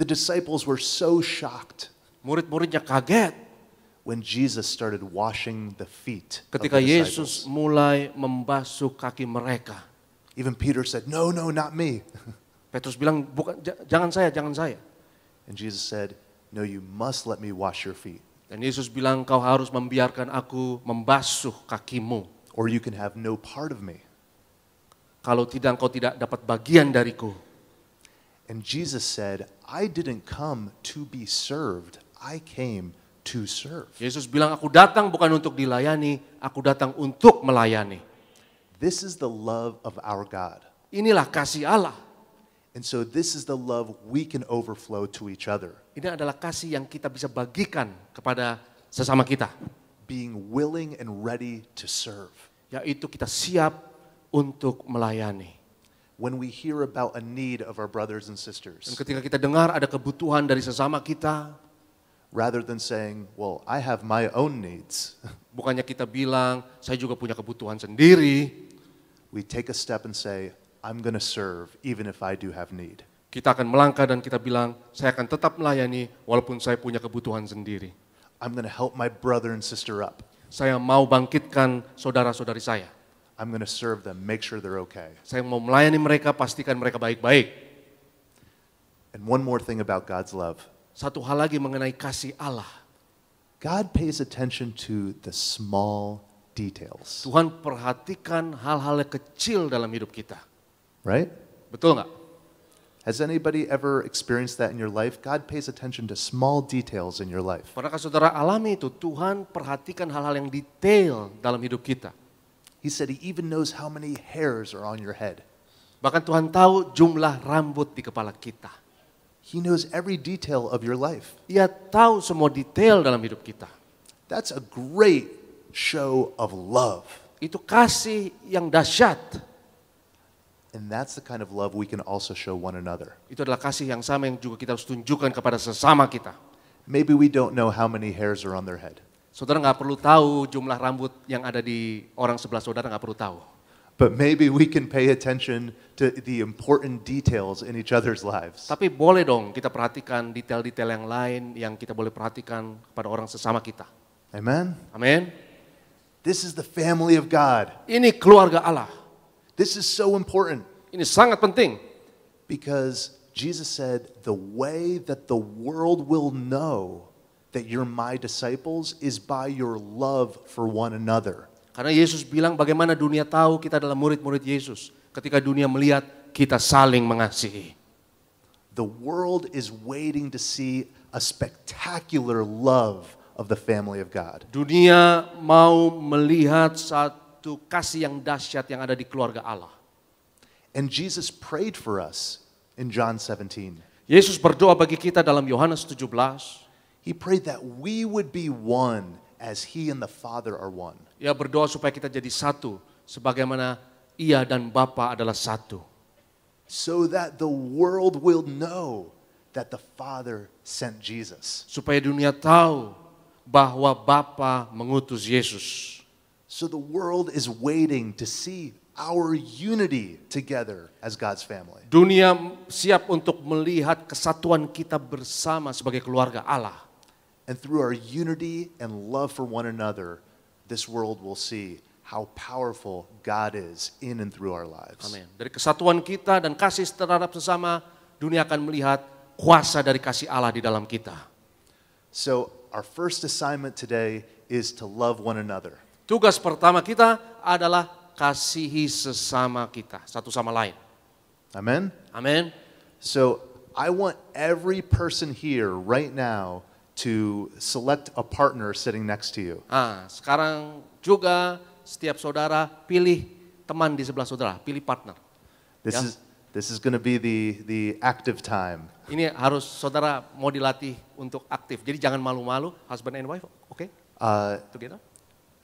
The disciples were so shocked. Murid-muridnya kaget. When Jesus started washing the feet of the disciples. Ketika Yesus mulai membasuh kaki mereka. Even Peter said, "No, no, not me." Petrus bilang, "Bukan, jangan saya, jangan saya." And Jesus said, "No, you must let me wash your feet." Dan Yesus bilang, "Kau harus membiarkan aku membasuh kakimu." Or you can have no part of me. Kalau tidak, kau tidak dapat bagian dariku. And Jesus said, "I didn't come to be served. I came to serve." Yesus bilang, aku datang bukan untuk dilayani, aku datang untuk melayani. This is the love of our God. Inilah kasih Allah. And so this is the love we can overflow to each other. Ini adalah kasih yang kita bisa bagikan kepada sesama kita. Being willing and ready to serve. Yaitu kita siap untuk melayani. When we hear about a need of our brothers and sisters. Dan ketika kita dengar ada kebutuhan dari sesama kita. Rather than saying, "Well, I have my own needs." Bukannya kita bilang, saya juga punya kebutuhan sendiri. We take a step and say, "I'm going to serve even if I do have need." Kita akan melangkah dan kita bilang, saya akan tetap melayani walaupun saya punya kebutuhan sendiri. I'm going to help my brother and sister up. Saya mau bangkitkan saudara-saudari saya. I'm going to serve them, make sure they're okay. Saya mau melayani mereka, pastikan mereka baik-baik. And one more thing about God's love. Satu hal lagi mengenai kasih Allah. God pays attention to the small details. Tuhan perhatikan hal-hal kecil dalam hidup kita. Right? Betul nggak? Has anybody ever experienced that in your life? God pays attention to small details in your life. Pernahkah saudara alami itu? Tuhan perhatikan hal-hal yang detail dalam hidup kita. He said he even knows how many hairs are on your head. Bahkan Tuhan tahu jumlah rambut di kepala kita. He knows every detail of your life. Ia tahu semua detail dalam hidup kita. That's a great show of love. Itu kasih yang dahsyat. And that's the kind of love we can also show one another. Itu adalah kasih yang sama yang juga kita harus tunjukkan kepada sesama kita. Maybe we don't know how many hairs are on their head. Saudara nggak perlu tahu jumlah rambut yang ada di orang sebelah saudara, nggak perlu tahu. But maybe we can pay attention to the important details in each other's lives. Tapi boleh dong kita perhatikan detail-detail yang lain yang kita boleh perhatikan kepada orang sesama kita. Amen. Amen. This is the family of God. Ini keluarga Allah. This is so important. Ini sangat penting. Because Jesus said, the way that the world will know that you're my disciples is by your love for one another. Karena Yesus bilang bagaimana dunia tahu kita adalah murid-murid Yesus ketika dunia melihat kita saling mengasihi. The world is waiting to see a spectacular love of the family of God. Dunia mau melihat satu kasih yang dahsyat yang ada di keluarga Allah. And Jesus prayed for us in John 17. Yesus berdoa bagi kita dalam Yohanes 17. He prayed that we would be one as he and the Father are one. Ia berdoa supaya kita jadi satu sebagaimana Ia dan Bapa adalah satu. So that the world will know that the Father sent Jesus. Supaya dunia tahu bahwa Bapa mengutus Yesus. So the world is waiting to see our unity together as God's family. Dunia siap untuk melihat kesatuan kita bersama sebagai keluarga Allah. And through our unity and love for one another, this world will see how powerful God is in and through our lives. Amin. Dari kesatuan kita dan kasih terhadap sesama, dunia akan melihat kuasa dari kasih Allah di dalam kita. So our first assignment today is to love one another. Tugas pertama kita adalah kasihi sesama kita, satu sama lain. Amen. Amen. So I want every person here right now to select a partner sitting next to you. Ah, sekarang juga setiap saudara pilih teman di sebelah saudara, pilih partner. This is going to be the active time. Ini harus saudara mau dilatih untuk aktif. Jadi jangan malu-malu, husband and wife, okay? Together.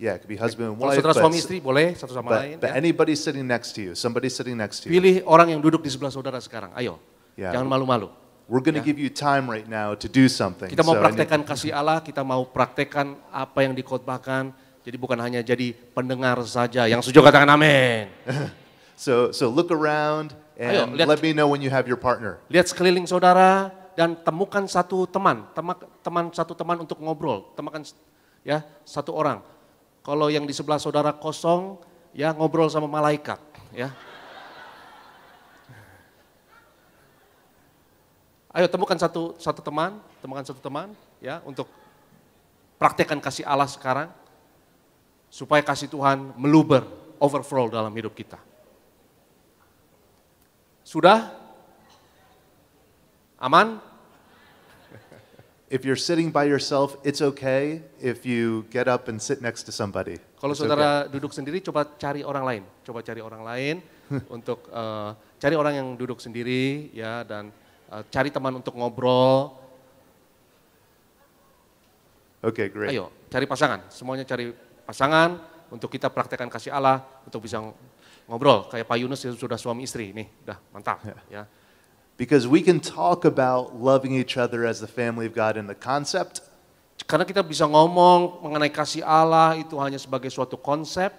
Yeah, it could be husband and wife. Saudara suami istri boleh satu sama lain. But anybody sitting next to you, somebody sitting next to you. Pilih orang yang duduk di sebelah saudara sekarang. Ayo, jangan malu-malu. We're going to give you time right now to do something. Kita mau praktekkan kasih Allah. Kita mau praktekkan apa yang dikotbahkan. Jadi bukan hanya jadi pendengar saja. Yang setuju katakan amin. So look around and let me know when you have your partner. Lihat sekeliling saudara dan temukan satu teman, satu teman untuk ngobrol. Temukan ya satu orang. Kalau yang di sebelah saudara kosong, ya ngobrol sama malaikat, ya. Ayo temukan satu teman, ya, untuk praktekkan kasih Allah sekarang, supaya kasih Tuhan meluber, overflow dalam hidup kita. Sudah? Aman? If you're sitting by yourself, it's okay if you get up and sit next to somebody. Kalau saudara duduk sendiri, coba cari orang lain untuk cari orang yang duduk sendiri, ya, dan cari teman untuk ngobrol. Okay, great. Ayo, cari pasangan. Semuanya cari pasangan untuk kita praktekkan kasih Allah untuk bisa ngobrol. Kayak Pak Yunus sudah suami istri, nih, udah mantap, ya. Because we can talk about loving each other as the family of God in the concept. Karena kita bisa ngomong mengenai kasih Allah itu hanya sebagai suatu konsep.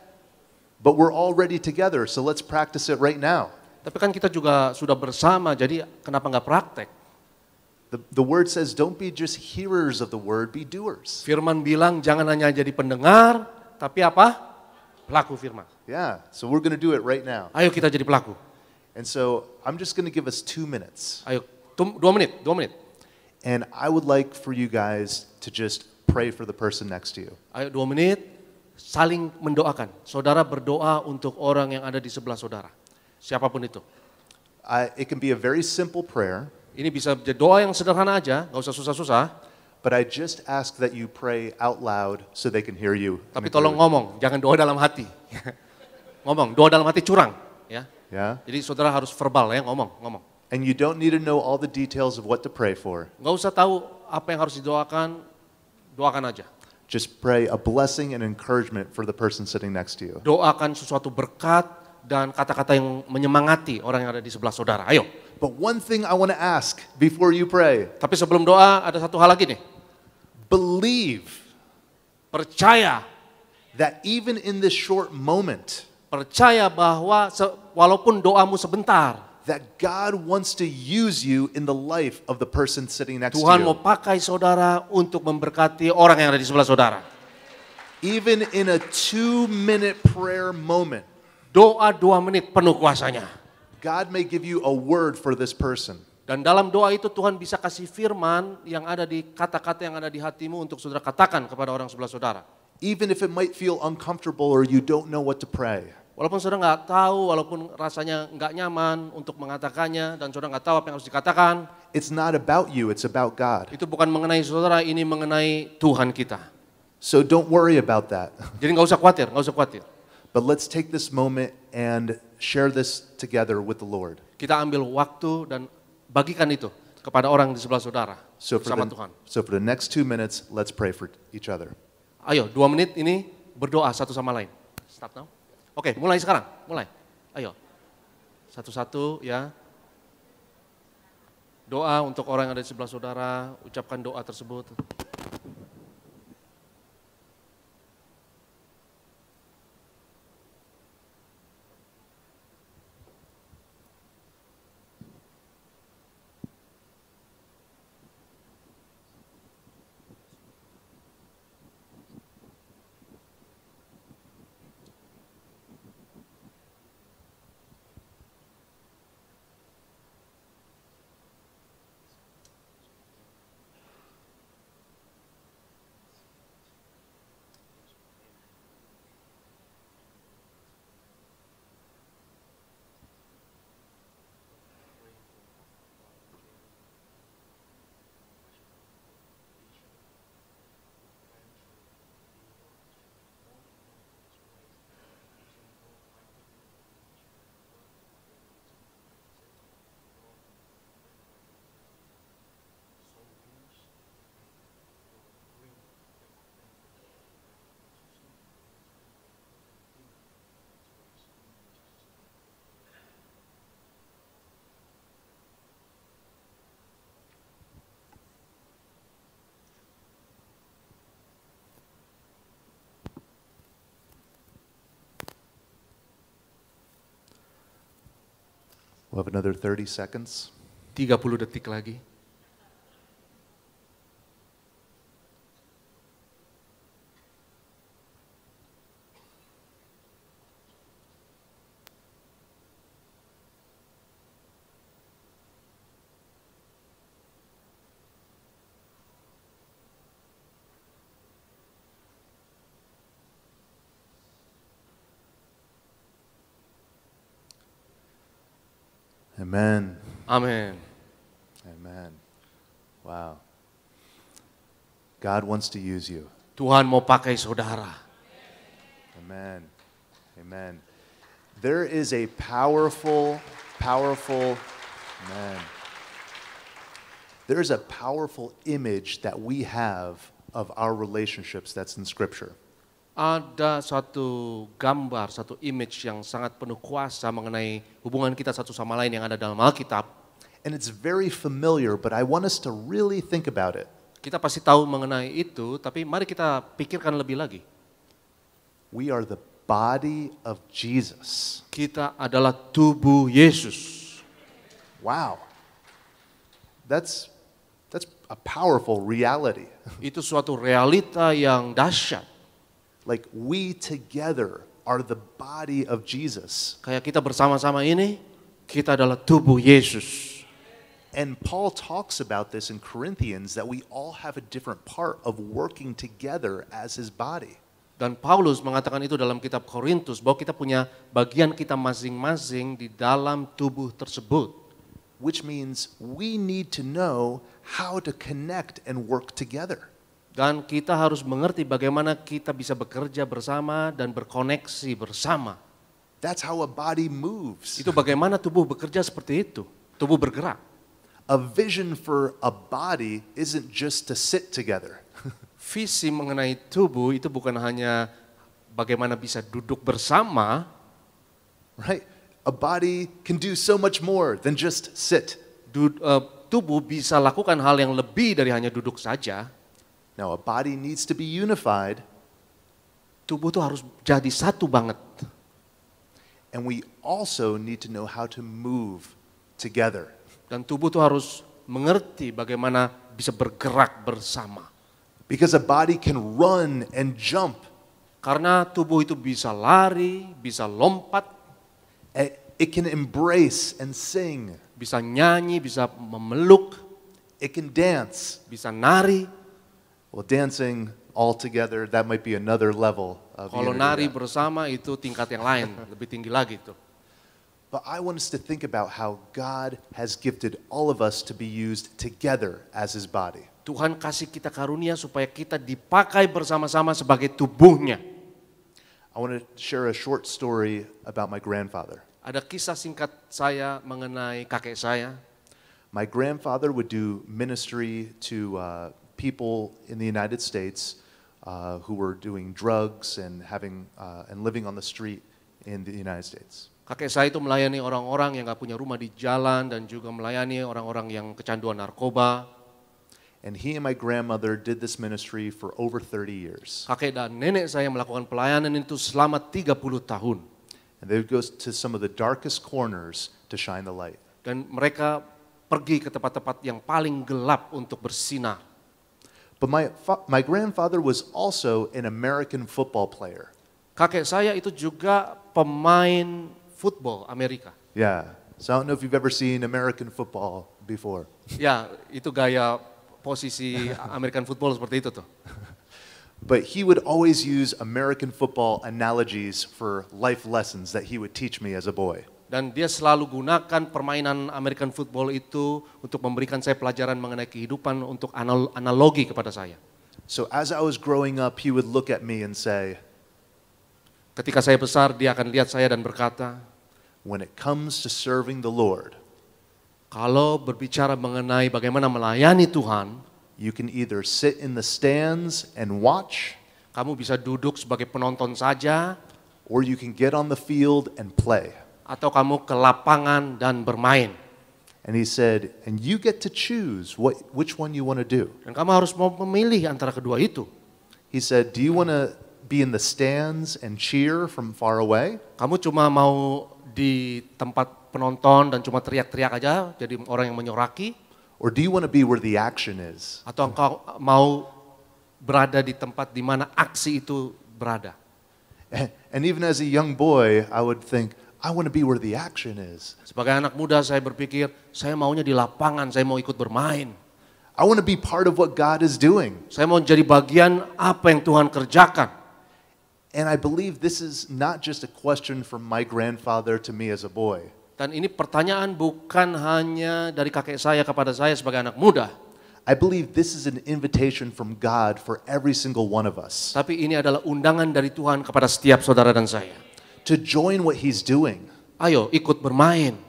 But we're already together, so let's practice it right now. Tapi kan kita juga sudah bersama, jadi kenapa nggak praktek? The word says, don't be just hearers of the word, be doers. Firman bilang jangan hanya jadi pendengar, tapi apa? Pelaku firman. Yeah, so we're going to do it right now. Ayo kita jadi pelaku. And so I'm just going to give us 2 minutes. Ayo, 2 menit. And I would like for you guys to just pray for the person next to you. Ayo, 2 menit. saling mendoakan. Saudara berdoa untuk orang yang ada di sebelah saudara, siapapun itu. It can be a very simple prayer. Ini bisa doa yang sederhana aja, nggak usah susah-susah. But I just ask that you pray out loud so they can hear you. Tapi tolong ngomong, jangan doa dalam hati. Ngomong, doa dalam hati curang, ya. Yeah. Jadi saudara harus verbal ya, ngomong. And you don't need to know all the details of what to pray for. Nggak usah tahu apa yang harus didoakan, doakan aja. Just pray a blessing and encouragement for the person sitting next to you. Doakan sesuatu berkat dan kata-kata yang menyemangati orang yang ada di sebelah saudara. Ayo. But one thing I want to ask before you pray. Tapi sebelum doa ada satu hal lagi nih. Believe. Percaya. That even in this short moment. Percaya bahwa walaupun doamu sebentar. That God wants to use you in the life of the person sitting next to you. Tuhan mau pakai saudara untuk memberkati orang yang ada di sebelah saudara. Even in a 2-minute prayer moment. Doa 2 menit penuh kuasanya. God may give you a word for this person. Dan dalam doa itu Tuhan bisa kasih firman yang ada di kata-kata yang ada di hatimu untuk saudara katakan kepada orang sebelah saudara. Even if it might feel uncomfortable or you don't know what to pray. Walaupun saudara nggak tahu, walaupun rasanya nggak nyaman untuk mengatakannya dan saudara nggak tahu apa yang harus dikatakan. It's not about you, it's about God. Itu bukan mengenai saudara, ini mengenai Tuhan kita. So don't worry about that. Jadi nggak usah khawatir. But let's take this moment and share this together with the Lord. Kita ambil waktu dan bagikan itu kepada orang di sebelah saudara sama Tuhan. So for the next 2 minutes, let's pray for each other. Ayo 2 menit ini berdoa satu sama lain. Start now. Oke, mulai sekarang, mulai. Ayo, satu-satu ya. Doa untuk orang yang ada di sebelah saudara, ucapkan doa tersebut. We'll have another 30 seconds. 30 detik lagi. Amen. Amen. Amen. Wow. God wants to use you. Tuhan mau pakai saudara. Amen. Amen. There is a powerful amen. There is a powerful image that we have of our relationships that's in Scripture. Ada satu gambar, satu image yang sangat penuh kuasa mengenai hubungan kita satu sama lain yang ada dalam Alkitab. And it's very familiar, but I want us to really think about it. Kita pasti tahu mengenai itu, tapi mari kita pikirkan lebih lagi. We are the body of Jesus. Kita adalah tubuh Yesus. Wow. That's a powerful reality. Itu suatu realita yang dahsyat. Like we together are the body of Jesus. Kayak kita bersama-sama ini, kita adalah tubuh Yesus. And Paul talks about this in Corinthians that we all have a different part of working together as his body. Dan Paulus mengatakan itu dalam kitab Korintus, bahwa kita punya bagian kita masing-masing di dalam tubuh tersebut. Which means we need to know how to connect and work together. Dan kita harus mengerti bagaimana kita bisa bekerja bersama dan berkoneksi bersama. That's how a body moves. Itu bagaimana tubuh bekerja seperti itu, tubuh bergerak. A vision for a body isn't just to sit together. Visi mengenai tubuh itu bukan hanya bagaimana bisa duduk bersama, right? A body can do so much more than just sit. Tubuh bisa lakukan hal yang lebih dari hanya duduk saja. Now a body needs to be unified. Tubuh itu harus jadi satu banget. And we also need to know how to move together. Dan tubuh itu harus mengerti bagaimana bisa bergerak bersama. Because a body can run and jump. Karena tubuh itu bisa lari, bisa lompat. It can embrace and sing. Bisa nyanyi, bisa memeluk. It can dance. Bisa nari. Well, dancing all together, that might be another level. Kalau nari bersama itu tingkat yang lain, lebih tinggi lagi itu. But I want us to think about how God has gifted all of us to be used together as His body. Tuhan kasih kita karunia supaya kita dipakai bersama-sama sebagai tubuhnya. I want to share a short story about my grandfather. Ada kisah singkat saya mengenai kakek saya. My grandfather would do ministry to people in the United States who were doing drugs and having and living on the street in the United States. Kakek saya itu melayani orang-orang yang nggak punya rumah di jalan dan juga melayani orang-orang yang kecanduan narkoba. And he and my grandmother did this ministry for over 30 years. Kakek dan nenek saya melakukan pelayanan itu selama 30 tahun. And they would go to some of the darkest corners to shine the light. Dan mereka pergi ke tempat-tempat yang paling gelap untuk bersinar. But my grandfather was also an American football player. Kakek saya itu juga pemain football Amerika. Yeah. So I don't know if you've ever seen American football before. Ya, itu gaya posisi American football seperti itu tuh. But he would always use American football analogies for life lessons that he would teach me as a boy. Dan dia selalu gunakan permainan American football itu untuk memberikan saya pelajaran mengenai kehidupan untuk analogi kepada saya. So as I was growing up, he would look at me and say, ketika saya besar dia akan lihat saya dan berkata, when it comes to serving the Lord, kalau berbicara mengenai bagaimana melayani Tuhan, you can either sit in the stands and watch, kamu bisa duduk sebagai penonton saja, or you can get on the field and play, atau kamu ke lapangan dan bermain. And he said, and you get to choose which one you want to do. Dan kamu harus memilih antara kedua itu. He said, do you want to be in the stands and cheer from far away? Kamu cuma mau di tempat penonton dan cuma teriak-teriak aja jadi orang yang menyoraki, or do you want to be where the action is? Atau engkau mau berada di tempat di mana aksi itu berada. And even as a young boy I would think I want to be where the action is. Sebagai anak muda saya berpikir saya maunya di lapangan, saya mau ikut bermain. I want to be part of what God is doing. Saya mau jadi bagian apa yang Tuhan kerjakan. And I believe this is not just a question from my grandfather to me as a boy. Dan ini pertanyaan bukan hanya dari kakek saya kepada saya sebagai anak muda. I believe this is an invitation from God for every single one of us. Tapi ini adalah undangan dari Tuhan kepada setiap saudara dan saya. To join what He's doing. Ayo ikut bermain.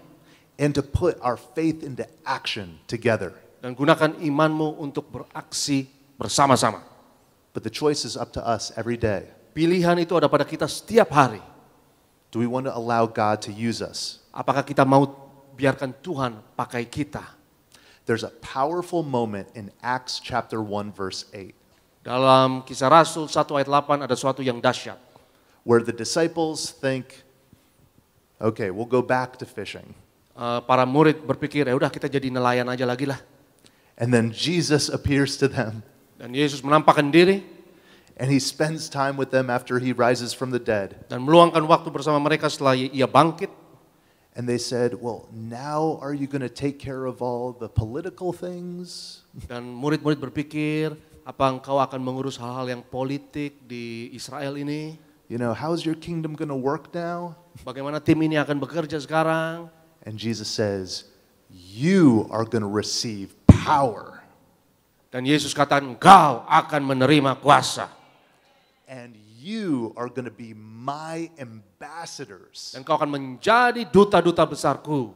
And to put our faith into action together. Dan gunakan imanmu untuk beraksi bersama-sama. But the choice is up to us every day. Pilihan itu ada pada kita setiap hari. Do we want to allow God to use us? Apakah kita mau biarkan Tuhan pakai kita? There's a powerful moment in Acts chapter 1 verse 8. Dalam Kisah Rasul 1 ayat 8 ada suatu yang dahsyat. Where the disciples think, okay, we'll go back to fishing. Para murid berpikir, ya udah kita jadi nelayan aja lagi lah. And then Jesus appears to them. Dan Yesus menampakkan diri. And he spends time with them after he rises from the dead. Dan meluangkan waktu bersama mereka setelah ia bangkit. And they said, well, now are you going to take care of all the political things? Dan murid-murid berpikir, Apa engkau akan mengurus hal-hal yang politik di Israel ini? You know, how is your kingdom going to work now? Bagaimana tim ini akan bekerja sekarang? And Jesus says, you are going to receive power. Dan Yesus kata, engkau akan menerima kuasa. And you are going to be my ambassadors. Dan kau akan menjadi duta-duta besarku.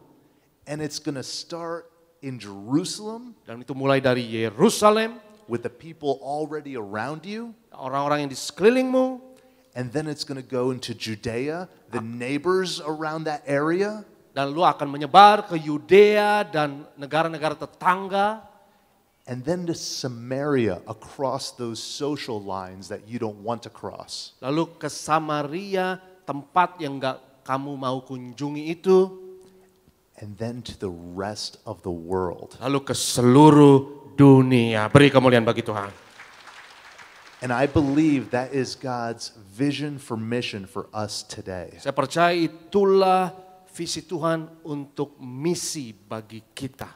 And it's going to start in Jerusalem. Dan itu mulai dari Yerusalem. With the people already around you, orang-orang yang di sekelilingmu, and then it's going to go into Judea, the neighbors around that area, dan lu akan menyebar ke Yudea dan negara-negara tetangga, and then to Samaria, across those social lines that you don't want to cross. Lalu ke Samaria, tempat yang nggak kamu mau kunjungi itu, and then to the rest of the world. Lalu ke seluruh dunia. Beri kemuliaan bagi Tuhan. And I believe that is God's vision for mission for us today. Saya percaya itulah visi Tuhan untuk misi bagi kita.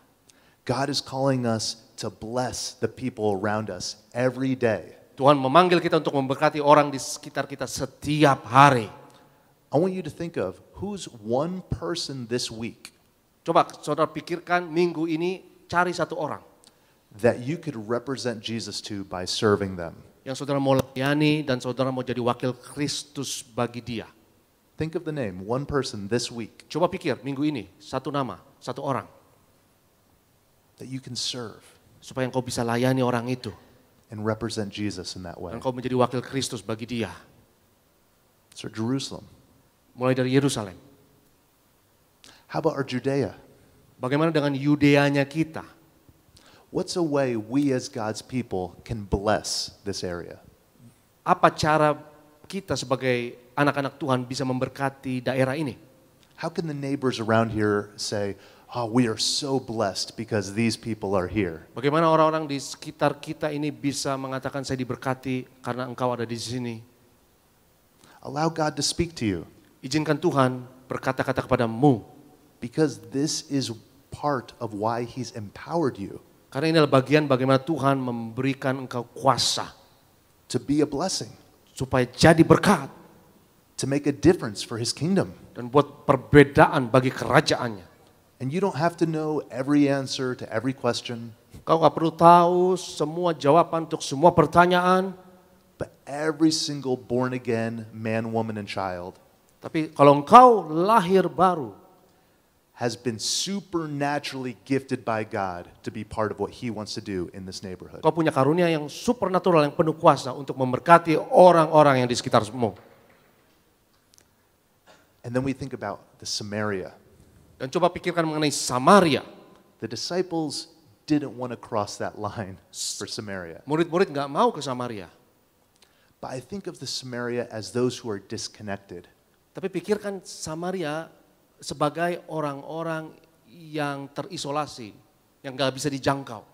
God is calling us to bless the people around us every day. Tuhan memanggil kita untuk memberkati orang di sekitar kita setiap hari. I want you to think of who's one person this week. Coba saudara pikirkan minggu ini, cari satu orang that you could represent Jesus to by serving them. Yang saudara mau layani dan saudara mau jadi wakil Kristus bagi dia. Think of the name, one person this week. Coba pikir minggu ini, satu nama, satu orang. That you can serve. Supaya engkau bisa layani orang itu. And represent Jesus in that way. Dan engkau menjadi wakil Kristus bagi dia. So Jerusalem. Mulai dari Yerusalem. How about our Judea? Bagaimana dengan Yudeanya kita? What's a way we as God's people can bless this area? Apa cara kita sebagai anak-anak Tuhan bisa memberkati daerah ini? How can the neighbors around here say, "Oh, we are so blessed because these people are here." Bagaimana orang-orang di sekitar kita ini bisa mengatakan saya diberkati karena engkau ada di sini? Allow God to speak to you. Izinkan Tuhan berkata-kata kepadamu. Because this is part of why He's empowered you. Karena ini adalah bagian bagaimana Tuhan memberikan engkau kuasa. To be a blessing. Supaya jadi berkat. To make a difference for His kingdom. Dan buat perbedaan bagi kerajaannya. And you don't have to know every answer to every question. Kau gak perlu tahu semua jawaban untuk semua pertanyaan. But every single born again man, woman, and child. Tapi kalau engkau lahir baru. Has been supernaturally gifted by God to be part of what He wants to do in this neighborhood. Kau punya karunia yang supernatural yang penuh kuasa untuk memberkati orang-orang yang di sekitarmu. And then we think about the Samaria. Dan coba pikirkan mengenai Samaria. The disciples didn't want to cross that line for Samaria. Murid-murid nggak mau ke Samaria. But I think of the Samaria as those who are disconnected. Tapi pikirkan Samaria sebagai orang-orang yang terisolasi, yang gak bisa dijangkau.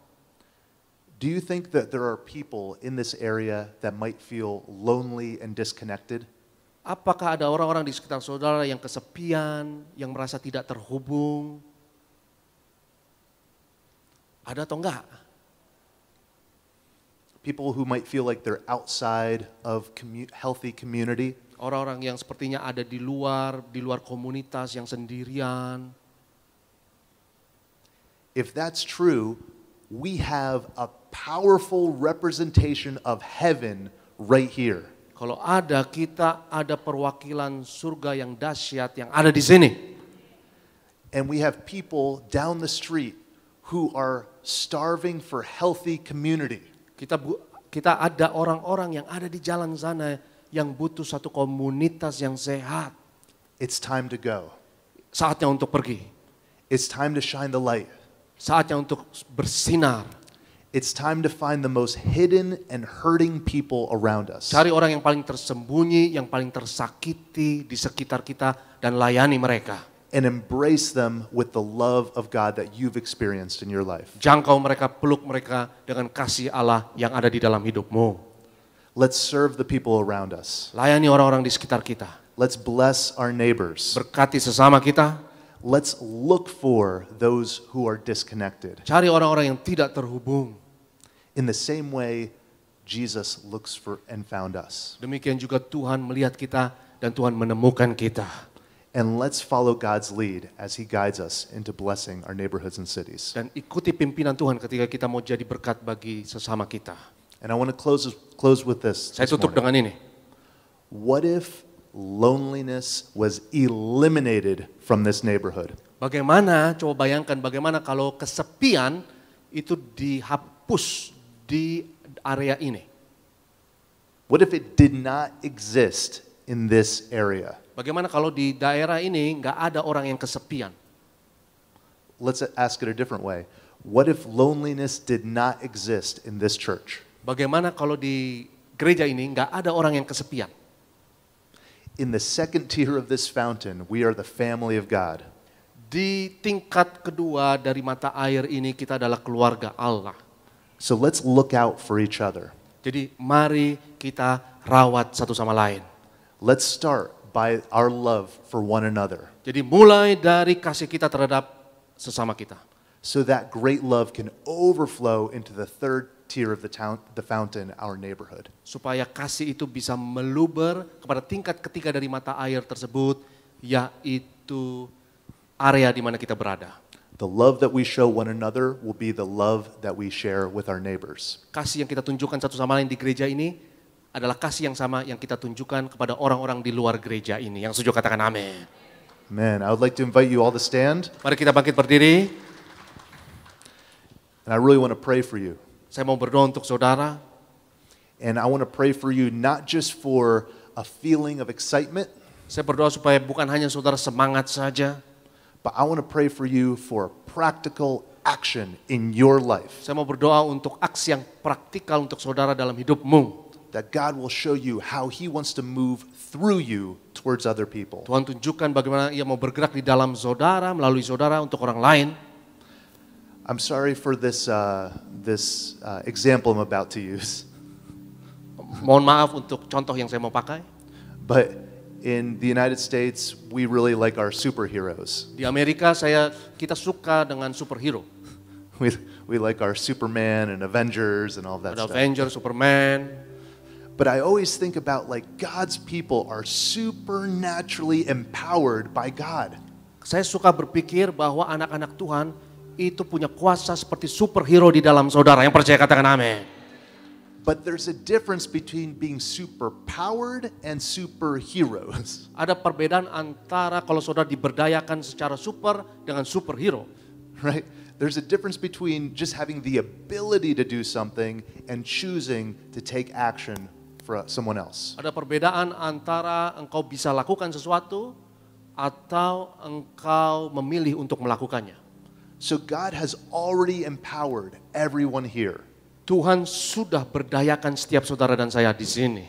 Do you think that there are people in this area that might feel lonely and disconnected? Apakah ada orang-orang di sekitar saudara yang kesepian, yang merasa tidak terhubung? Ada atau enggak? People who might feel like they're outside of healthy community. Orang-orang yang sepertinya ada di luar komunitas, yang sendirian. If that's true, we have a powerful representation of heaven right here. Kalau ada, kita ada perwakilan surga yang dahsyat yang ada di sini. And we have people down the street who are starving for healthy community. Kita ada orang-orang yang ada di jalan sana yang butuh satu komunitas yang sehat. It's time to go. Saatnya untuk pergi. It's time to shine the light. Saatnya untuk bersinar. It's time to find the most hidden and hurting people around us. Cari orang yang paling tersembunyi, yang paling tersakiti di sekitar kita dan layani mereka. And embrace them with the love of God that you've experienced in your life. Jangkau mereka, peluk mereka dengan kasih Allah yang ada di dalam hidupmu. Let's serve the people around us. Layani orang-orang di sekitar kita. Let's bless our neighbors. Berkati sesama kita. Let's look for those who are disconnected. Cari orang-orang yang tidak terhubung. In the same way Jesus looks for and found us. Demikian juga Tuhan melihat kita dan Tuhan menemukan kita. And let's follow God's lead as He guides us into blessing our neighborhoods and cities. Dan ikuti pimpinan Tuhan ketika kita mau jadi berkat bagi sesama kita. And I want to close with this. Saya tutup dengan ini. What if loneliness was eliminated from this neighborhood? Bagaimana? Coba bayangkan bagaimana kalau kesepian itu dihapus di area ini. What if it did not exist in this area? Bagaimana kalau di daerah ini nggak ada orang yang kesepian? Let's ask it a different way. What if loneliness did not exist in this church? Bagaimana kalau di gereja ini nggak ada orang yang kesepian? In the second tier of this fountain, we are the family of God. Di tingkat kedua dari mata air ini kita adalah keluarga Allah. So let's look out for each other. Jadi mari kita rawat satu sama lain. Let's start by our love for one another. Jadi mulai dari kasih kita terhadap sesama kita. So that great love can overflow into the third tier of the fountain, our neighborhood. Supaya kasih itu bisa meluber kepada tingkat ketiga dari mata air tersebut, yaitu area di mana kita berada. The love that we show one another will be the love that we share with our neighbors. Kasih yang kita tunjukkan satu sama lain di gereja ini adalah kasih yang sama yang kita tunjukkan kepada orang-orang di luar gereja ini. Yang setuju katakan amin. Amen. I would like to invite you all to stand. Mari kita bangkit berdiri. And I really want to pray for you. Saya mau berdoa untuk saudara. And I want to pray for you not just for a feeling of excitement. Saya berdoa supaya bukan hanya saudara semangat saja. But I want to pray for you for practical action in your life. Saya mau berdoa untuk aksi yang praktikal untuk saudara dalam hidupmu. That God will show you how He wants to move through you towards other people. Tuhan tunjukkan bagaimana Ia mau bergerak di dalam saudara melalui saudara untuk orang lain. I'm sorry for this example I'm about to use. Mohon maaf untuk contoh yang saya mau pakai. But in the United States, we really like our superheroes. Di Amerika kita suka dengan superhero. We like our Superman and Avengers and all that stuff. Avengers, Superman. But I always think about like God's people are supernaturally empowered by God. Saya suka berpikir bahwa anak-anak Tuhan itu punya kuasa seperti superhero di dalam saudara. Yang percaya katakan amin. But there's a difference between being superpowered and superheroes. Ada perbedaan antara kalau saudara diberdayakan secara super dengan superhero. Right? There's a difference between just having the ability to do something and choosing to take action for someone else. Ada perbedaan antara engkau bisa lakukan sesuatu atau engkau memilih untuk melakukannya. So God has already empowered everyone here. Tuhan sudah berdayakan setiap saudara dan saya di sini.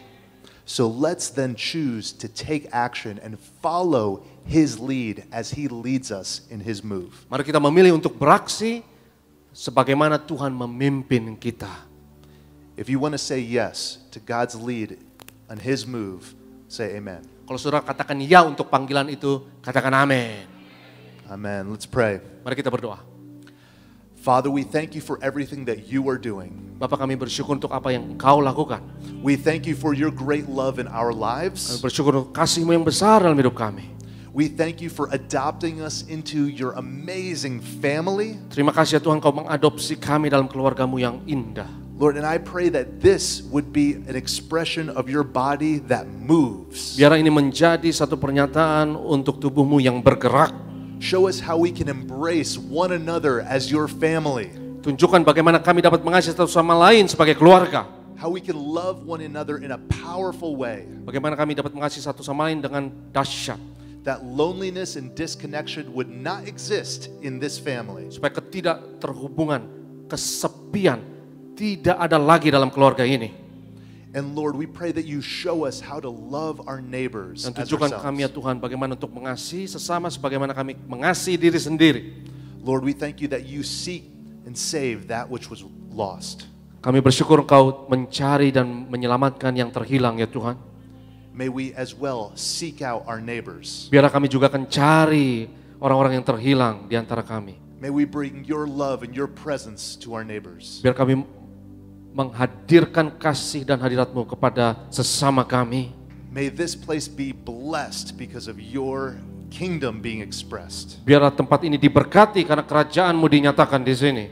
So let's then choose to take action and follow His lead as He leads us in His move. Mari kita memilih untuk beraksi sebagaimana Tuhan memimpin kita. If you want to say yes to God's lead and His move, say amen. Kalau saudara katakan ya untuk panggilan itu, katakan amin. Amen. Let's pray. Mari kita berdoa. Father, we thank you for everything that you are doing. Bapa, kami bersyukur untuk apa yang Engkau lakukan. We thank you for your great love in our lives. Kami bersyukur untuk kasih-Mu yang besar dalam hidup kami. We thank you for adopting us into your amazing family. Terima kasih ya Tuhan, Kau mengadopsi kami dalam keluarga-Mu yang indah. Lord, and I pray that this would be an expression of your body that moves. Biarlah ini menjadi satu pernyataan untuk tubuh-Mu yang bergerak. Show us how we can embrace one another as your family. Tunjukkan bagaimana kami dapat mengasihi satu sama lain sebagai keluarga. How we can love one another in a powerful way. Bagaimana kami dapat mengasihi satu sama lain dengan dahsyat. That loneliness and disconnection would not exist in this family. Supaya ketidakterhubungan, kesepian tidak ada lagi dalam keluarga ini. And Lord, we pray that you show us how to love our neighbors as ourselves. Dan tunjukkan kami ya Tuhan bagaimana untuk mengasihi sesama sebagaimana kami mengasihi diri sendiri. Lord, we thank you that you seek and save that which was lost. Kami bersyukur Engkau mencari dan menyelamatkan yang terhilang ya Tuhan. May we as well seek out our neighbors. Biarlah kami juga akan cari orang-orang yang terhilang di antara kami. May we bring your love and your presence to our neighbors. Biar kami menghadirkan kasih dan hadirat-Mu kepada sesama kami. May this place be blessed because of your kingdom being expressed. Biarlah tempat ini diberkati karena kerajaan-Mu dinyatakan di sini.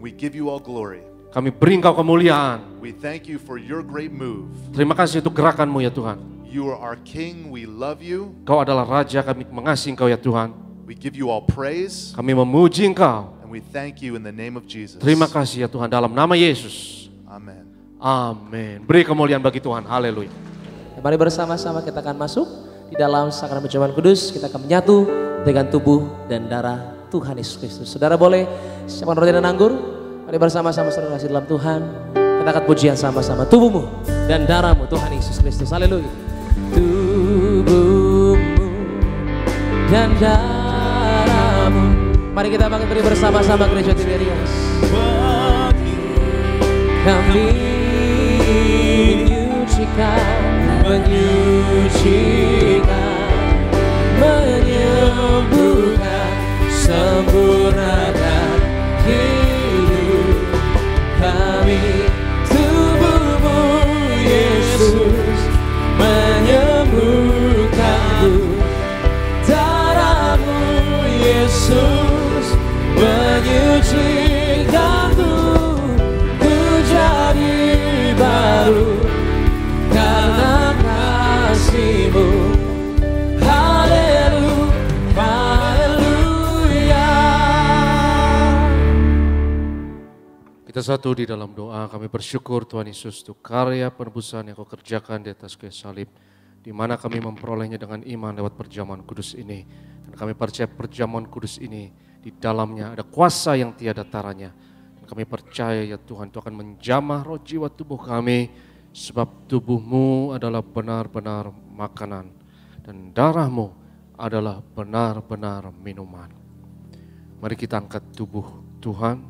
We give you all glory. Kami beri Engkau kemuliaan. We thank you for your great move. Terima kasih untuk gerakan-Mu ya Tuhan. You are our King, we love you. Kau adalah Raja, kami mengasihi Engkau ya Tuhan. We give you all praise. Kami memuji Engkau. We thank you in the name of Jesus. Terima kasih ya Tuhan dalam nama Yesus. Amin. Amin. Beri kemuliaan bagi Tuhan. Haleluya. Mari bersama-sama kita akan masuk di dalam sakramen perjamuan kudus. Kita akan menyatu dengan tubuh dan darah Tuhan Yesus Kristus. Saudara boleh siapkan roti dan anggur. Mari bersama-sama saudara kasih dalam Tuhan. Kita akan pujian sama-sama tubuhmu dan darahmu Tuhan Yesus Kristus. Haleluya. Tubuhmu dan darahmu. Mari kita bangkit beri bersama-sama Gereja Tiberias. Kami menyucikan, menyembuhkan, sempurnakan hidup kami. Tubuhmu Yesus menyembuhkan, darahmu Yesus menyucikanku, ku jadi baru karena kasih-Mu. Haleluya, haleluya. Kita satu di dalam doa, kami bersyukur Tuhan Yesus untuk karya penebusan yang Kau kerjakan di atas kayu salib, di mana kami memperolehnya dengan iman lewat perjamuan kudus ini. Dan kami percaya perjamuan kudus ini di dalamnya ada kuasa yang tiada taranya. Dan kami percaya ya Tuhan, Tuhan akan menjamah roh jiwa tubuh kami, sebab tubuh-Mu adalah benar-benar makanan dan darah-Mu adalah benar-benar minuman. Mari kita angkat tubuh Tuhan.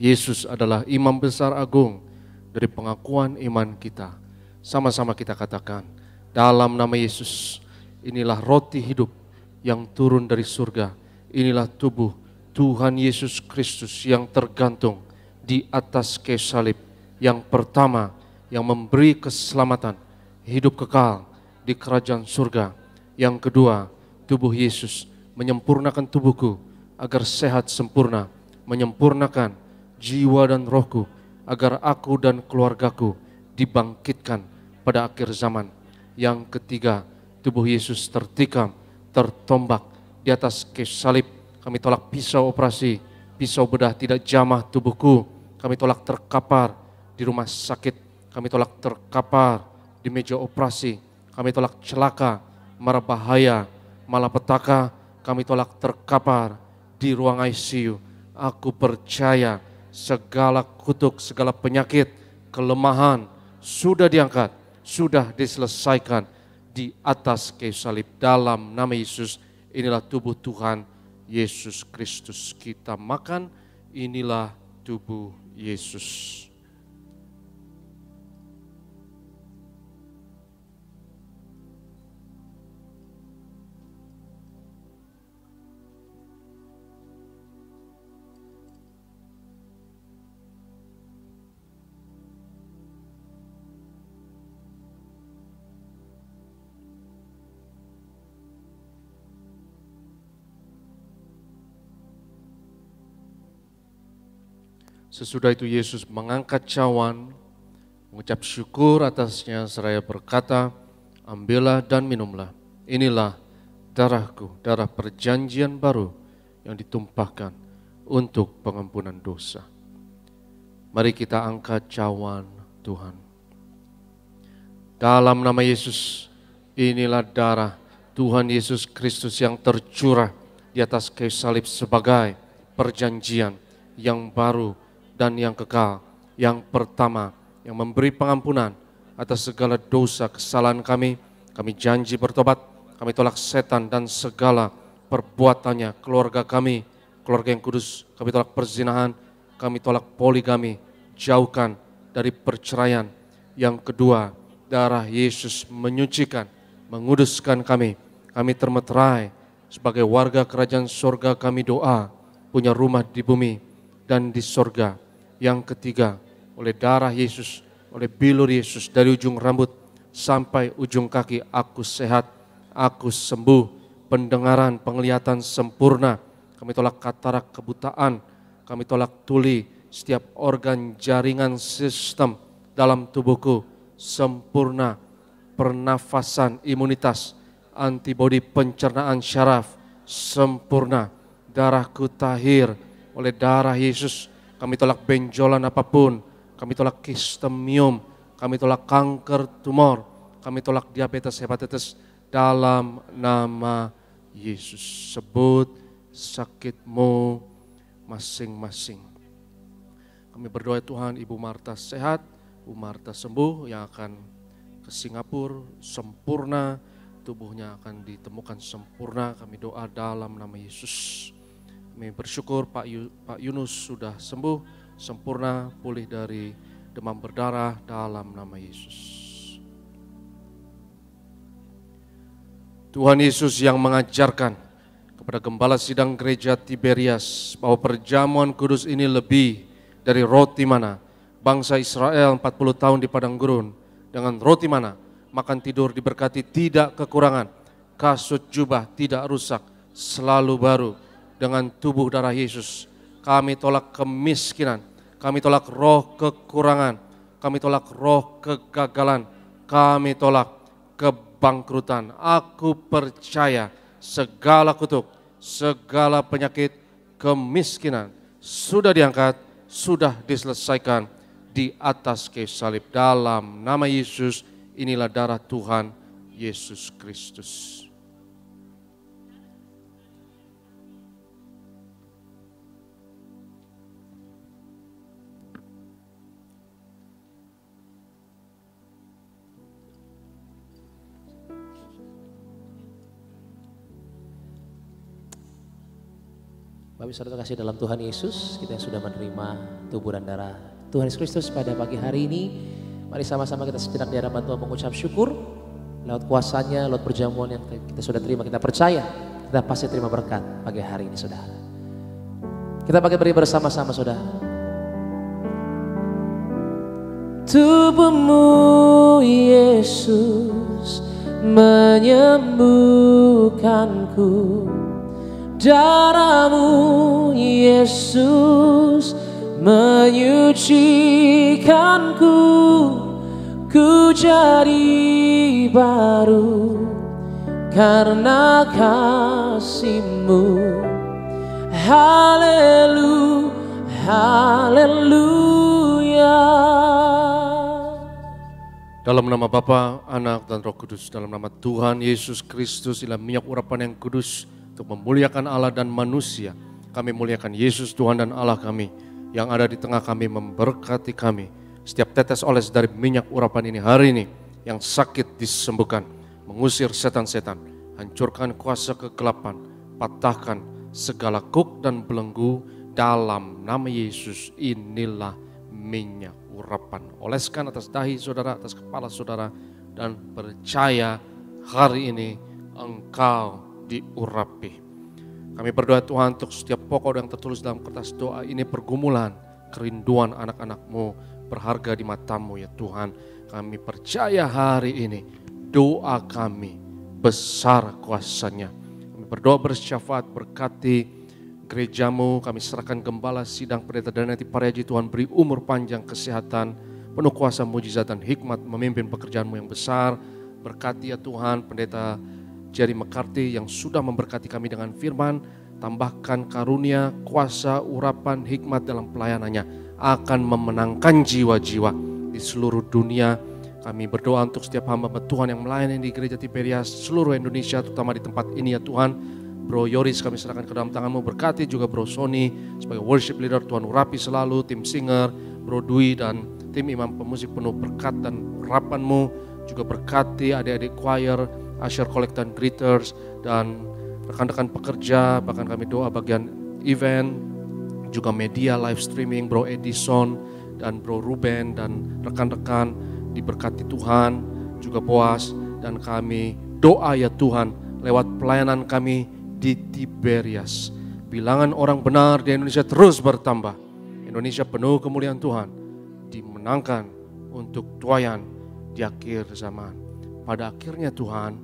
Yesus adalah imam besar agung dari pengakuan iman kita. Sama-sama kita katakan, dalam nama Yesus, inilah roti hidup yang turun dari surga. Inilah tubuh Tuhan Yesus Kristus yang tergantung di atas kayu salib yang pertama, yang memberi keselamatan, hidup kekal di kerajaan surga. Yang kedua, tubuh Yesus menyempurnakan tubuhku agar sehat sempurna, menyempurnakan jiwa dan rohku agar aku dan keluargaku dibangkitkan pada akhir zaman. Yang ketiga, tubuh Yesus tertikam, tertombak di atas kayu salib. Kami tolak pisau operasi, pisau bedah tidak jamah tubuhku. Kami tolak terkapar di rumah sakit, kami tolak terkapar di meja operasi, kami tolak celaka, mara bahaya, malapetaka, kami tolak terkapar di ruang ICU. Aku percaya segala kutuk, segala penyakit, kelemahan sudah diangkat, sudah diselesaikan di atas kayu salib dalam nama Yesus. Inilah tubuh Tuhan Yesus Kristus. Kita makan, inilah tubuh Yesus. Sesudah itu Yesus mengangkat cawan, mengucap syukur atasnya seraya berkata, ambillah dan minumlah, inilah darahku, darah perjanjian baru yang ditumpahkan untuk pengampunan dosa. Mari kita angkat cawan Tuhan. Dalam nama Yesus, inilah darah Tuhan Yesus Kristus yang tercurah di atas kayu salib sebagai perjanjian yang baru dan yang kekal, yang pertama, yang memberi pengampunan atas segala dosa kesalahan kami. Kami janji bertobat, kami tolak setan dan segala perbuatannya, keluarga kami, keluarga yang kudus. Kami tolak perzinahan, kami tolak poligami, jauhkan dari perceraian. Yang kedua, darah Yesus menyucikan, menguduskan kami. Kami termeterai sebagai warga kerajaan surga. Kami doa, punya rumah di bumi dan di surga. Yang ketiga, oleh darah Yesus, oleh bilur Yesus, dari ujung rambut sampai ujung kaki, aku sehat, aku sembuh, pendengaran, penglihatan sempurna. Kami tolak katarak, kebutaan, kami tolak tuli, setiap organ, jaringan, sistem dalam tubuhku sempurna, pernafasan, imunitas, antibodi, pencernaan, syaraf sempurna, darahku tahir oleh darah Yesus. Kami tolak benjolan apapun, kami tolak kistemium, kami tolak kanker, tumor, kami tolak diabetes, hepatitis dalam nama Yesus. Sebut sakitmu masing-masing. Kami berdoa Tuhan, Ibu Martha sehat, Ibu Martha sembuh, yang akan ke Singapura sempurna, tubuhnya akan ditemukan sempurna. Kami doa dalam nama Yesus. Kami bersyukur Pak Yunus sudah sembuh, sempurna, pulih dari demam berdarah dalam nama Yesus. Tuhan Yesus yang mengajarkan kepada gembala sidang gereja Tiberias bahwa perjamuan kudus ini lebih dari roti mana. Bangsa Israel 40 tahun di padang gurun, dengan roti mana makan tidur diberkati, tidak kekurangan, kasut jubah tidak rusak, selalu baru. Dengan tubuh darah Yesus, kami tolak kemiskinan, kami tolak roh kekurangan, kami tolak roh kegagalan, kami tolak kebangkrutan. Aku percaya segala kutuk, segala penyakit, kemiskinan sudah diangkat, sudah diselesaikan di atas kayu salib. Dalam nama Yesus, inilah darah Tuhan Yesus Kristus. Bapak Ibu terkasih dalam Tuhan Yesus, kita yang sudah menerima tubuh dan darah Tuhan Yesus Kristus pada pagi hari ini, mari sama-sama kita sejenak di hadapan Tuhan mengucap syukur lewat kuasanya, lewat perjamuan yang kita sudah terima. Kita percaya, kita pasti terima berkat pagi hari ini, saudara. Kita pakai beri bersama-sama, saudara. Tubuhmu Yesus menyembuhkanku, darahmu Yesus menyucikanku, ku jadi baru karena kasih-Mu. Haleluya, haleluya. Dalam nama Bapa, Anak, dan Roh Kudus, dalam nama Tuhan Yesus Kristus, ialah minyak urapan yang kudus untuk memuliakan Allah dan manusia. Kami muliakan Yesus Tuhan dan Allah kami, yang ada di tengah kami memberkati kami. Setiap tetes oles dari minyak urapan ini hari ini, yang sakit disembuhkan, mengusir setan-setan, hancurkan kuasa kegelapan, patahkan segala kuk dan belenggu dalam nama Yesus. Inilah minyak urapan. Oleskan atas dahi saudara, atas kepala saudara, dan percaya hari ini engkau diurapi. Kami berdoa Tuhan untuk setiap pokok yang tertulis dalam kertas doa ini, pergumulan, kerinduan anak-anak-Mu berharga di mata-Mu ya Tuhan. Kami percaya hari ini doa kami besar kuasanya. Kami berdoa bersyafaat, berkati gereja-Mu. Kami serahkan gembala sidang pendeta Darniati Pariaji, Tuhan beri umur panjang, kesehatan, penuh kuasa mujizat dan hikmat memimpin pekerjaan-Mu yang besar. Berkati ya Tuhan pendeta Jerry McCarty yang sudah memberkati kami dengan firman, tambahkan karunia, kuasa, urapan, hikmat dalam pelayanannya, akan memenangkan jiwa-jiwa di seluruh dunia. Kami berdoa untuk setiap hamba Tuhan yang melayani di gereja Tiberias seluruh Indonesia, terutama di tempat ini ya Tuhan. Bro Yoris kami serahkan ke dalam tangan-Mu, berkati juga Bro Sony sebagai worship leader, Tuhan urapi selalu, tim singer, Bro Dwi dan tim imam pemusik penuh berkat dan urapan-Mu. Juga berkati adik-adik choir, usher, kolektor, greeters, dan rekan-rekan pekerja, bahkan kami doa bagian event, juga media, live streaming, Bro Edison, dan Bro Ruben, dan rekan-rekan diberkati Tuhan, juga Boas, dan kami doa ya Tuhan lewat pelayanan kami di Tiberias. Bilangan orang benar di Indonesia terus bertambah. Indonesia penuh kemuliaan Tuhan. dimenangkan untuk tuaian di akhir zaman. Pada akhirnya Tuhan,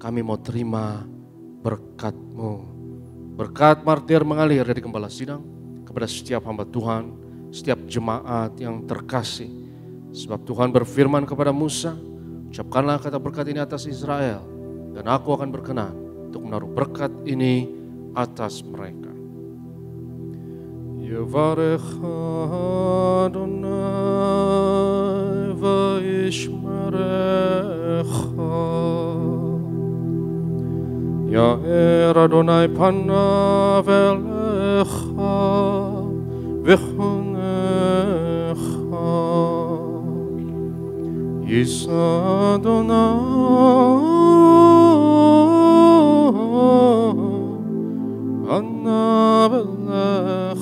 kami mau terima berkat-Mu. Berkat martir mengalir dari gembala sidang kepada setiap hamba Tuhan, setiap jemaat yang terkasih. Sebab Tuhan berfirman kepada Musa, ucapkanlah kata berkat ini atas Israel, dan aku akan berkenan untuk menaruh berkat ini atas mereka. Yevarech Adonai vayishmerecha. Ya'er Adonai panav elecha v'chonecha. Yisa Adonai anav elecha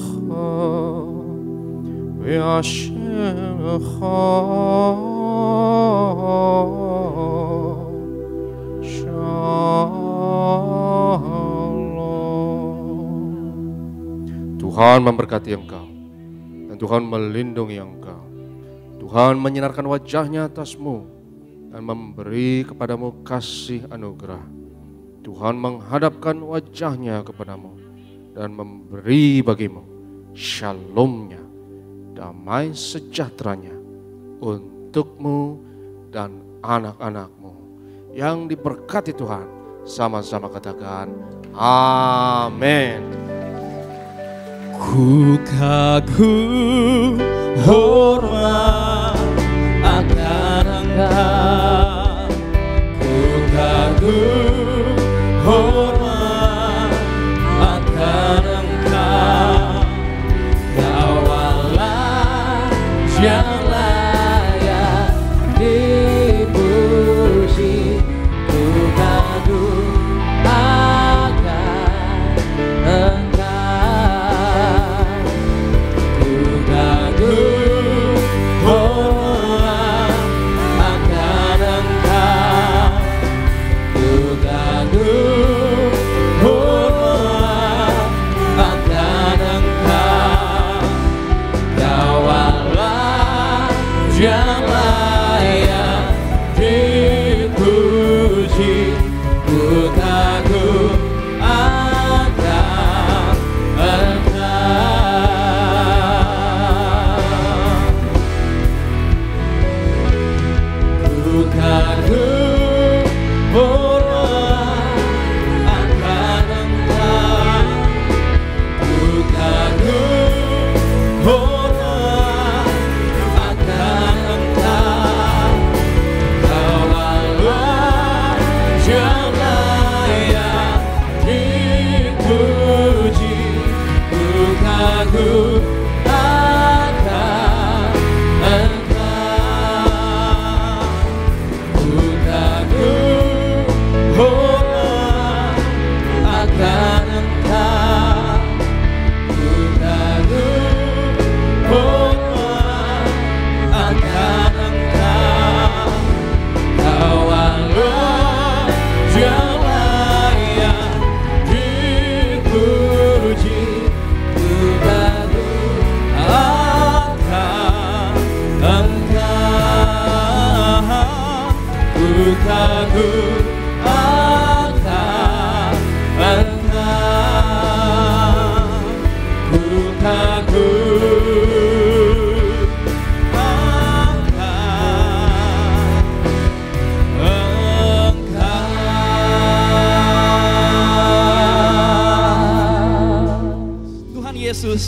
v'ashecha shalom. Tuhan memberkati engkau dan Tuhan melindungi engkau. Tuhan menyinarkan wajahnya atasmu dan memberi kepadamu kasih anugerah. Tuhan menghadapkan wajahnya kepadamu dan memberi bagimu shalomnya, damai sejahteranya untukmu dan anak-anakmu yang diberkati Tuhan. Sama-sama katakan amin. Ku kagum hormat akan Engkau, ku kagum hormat akan Engkau, Kau Allah yang layak dipuji. Ku kagum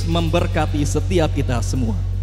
memberkati setiap kita semua.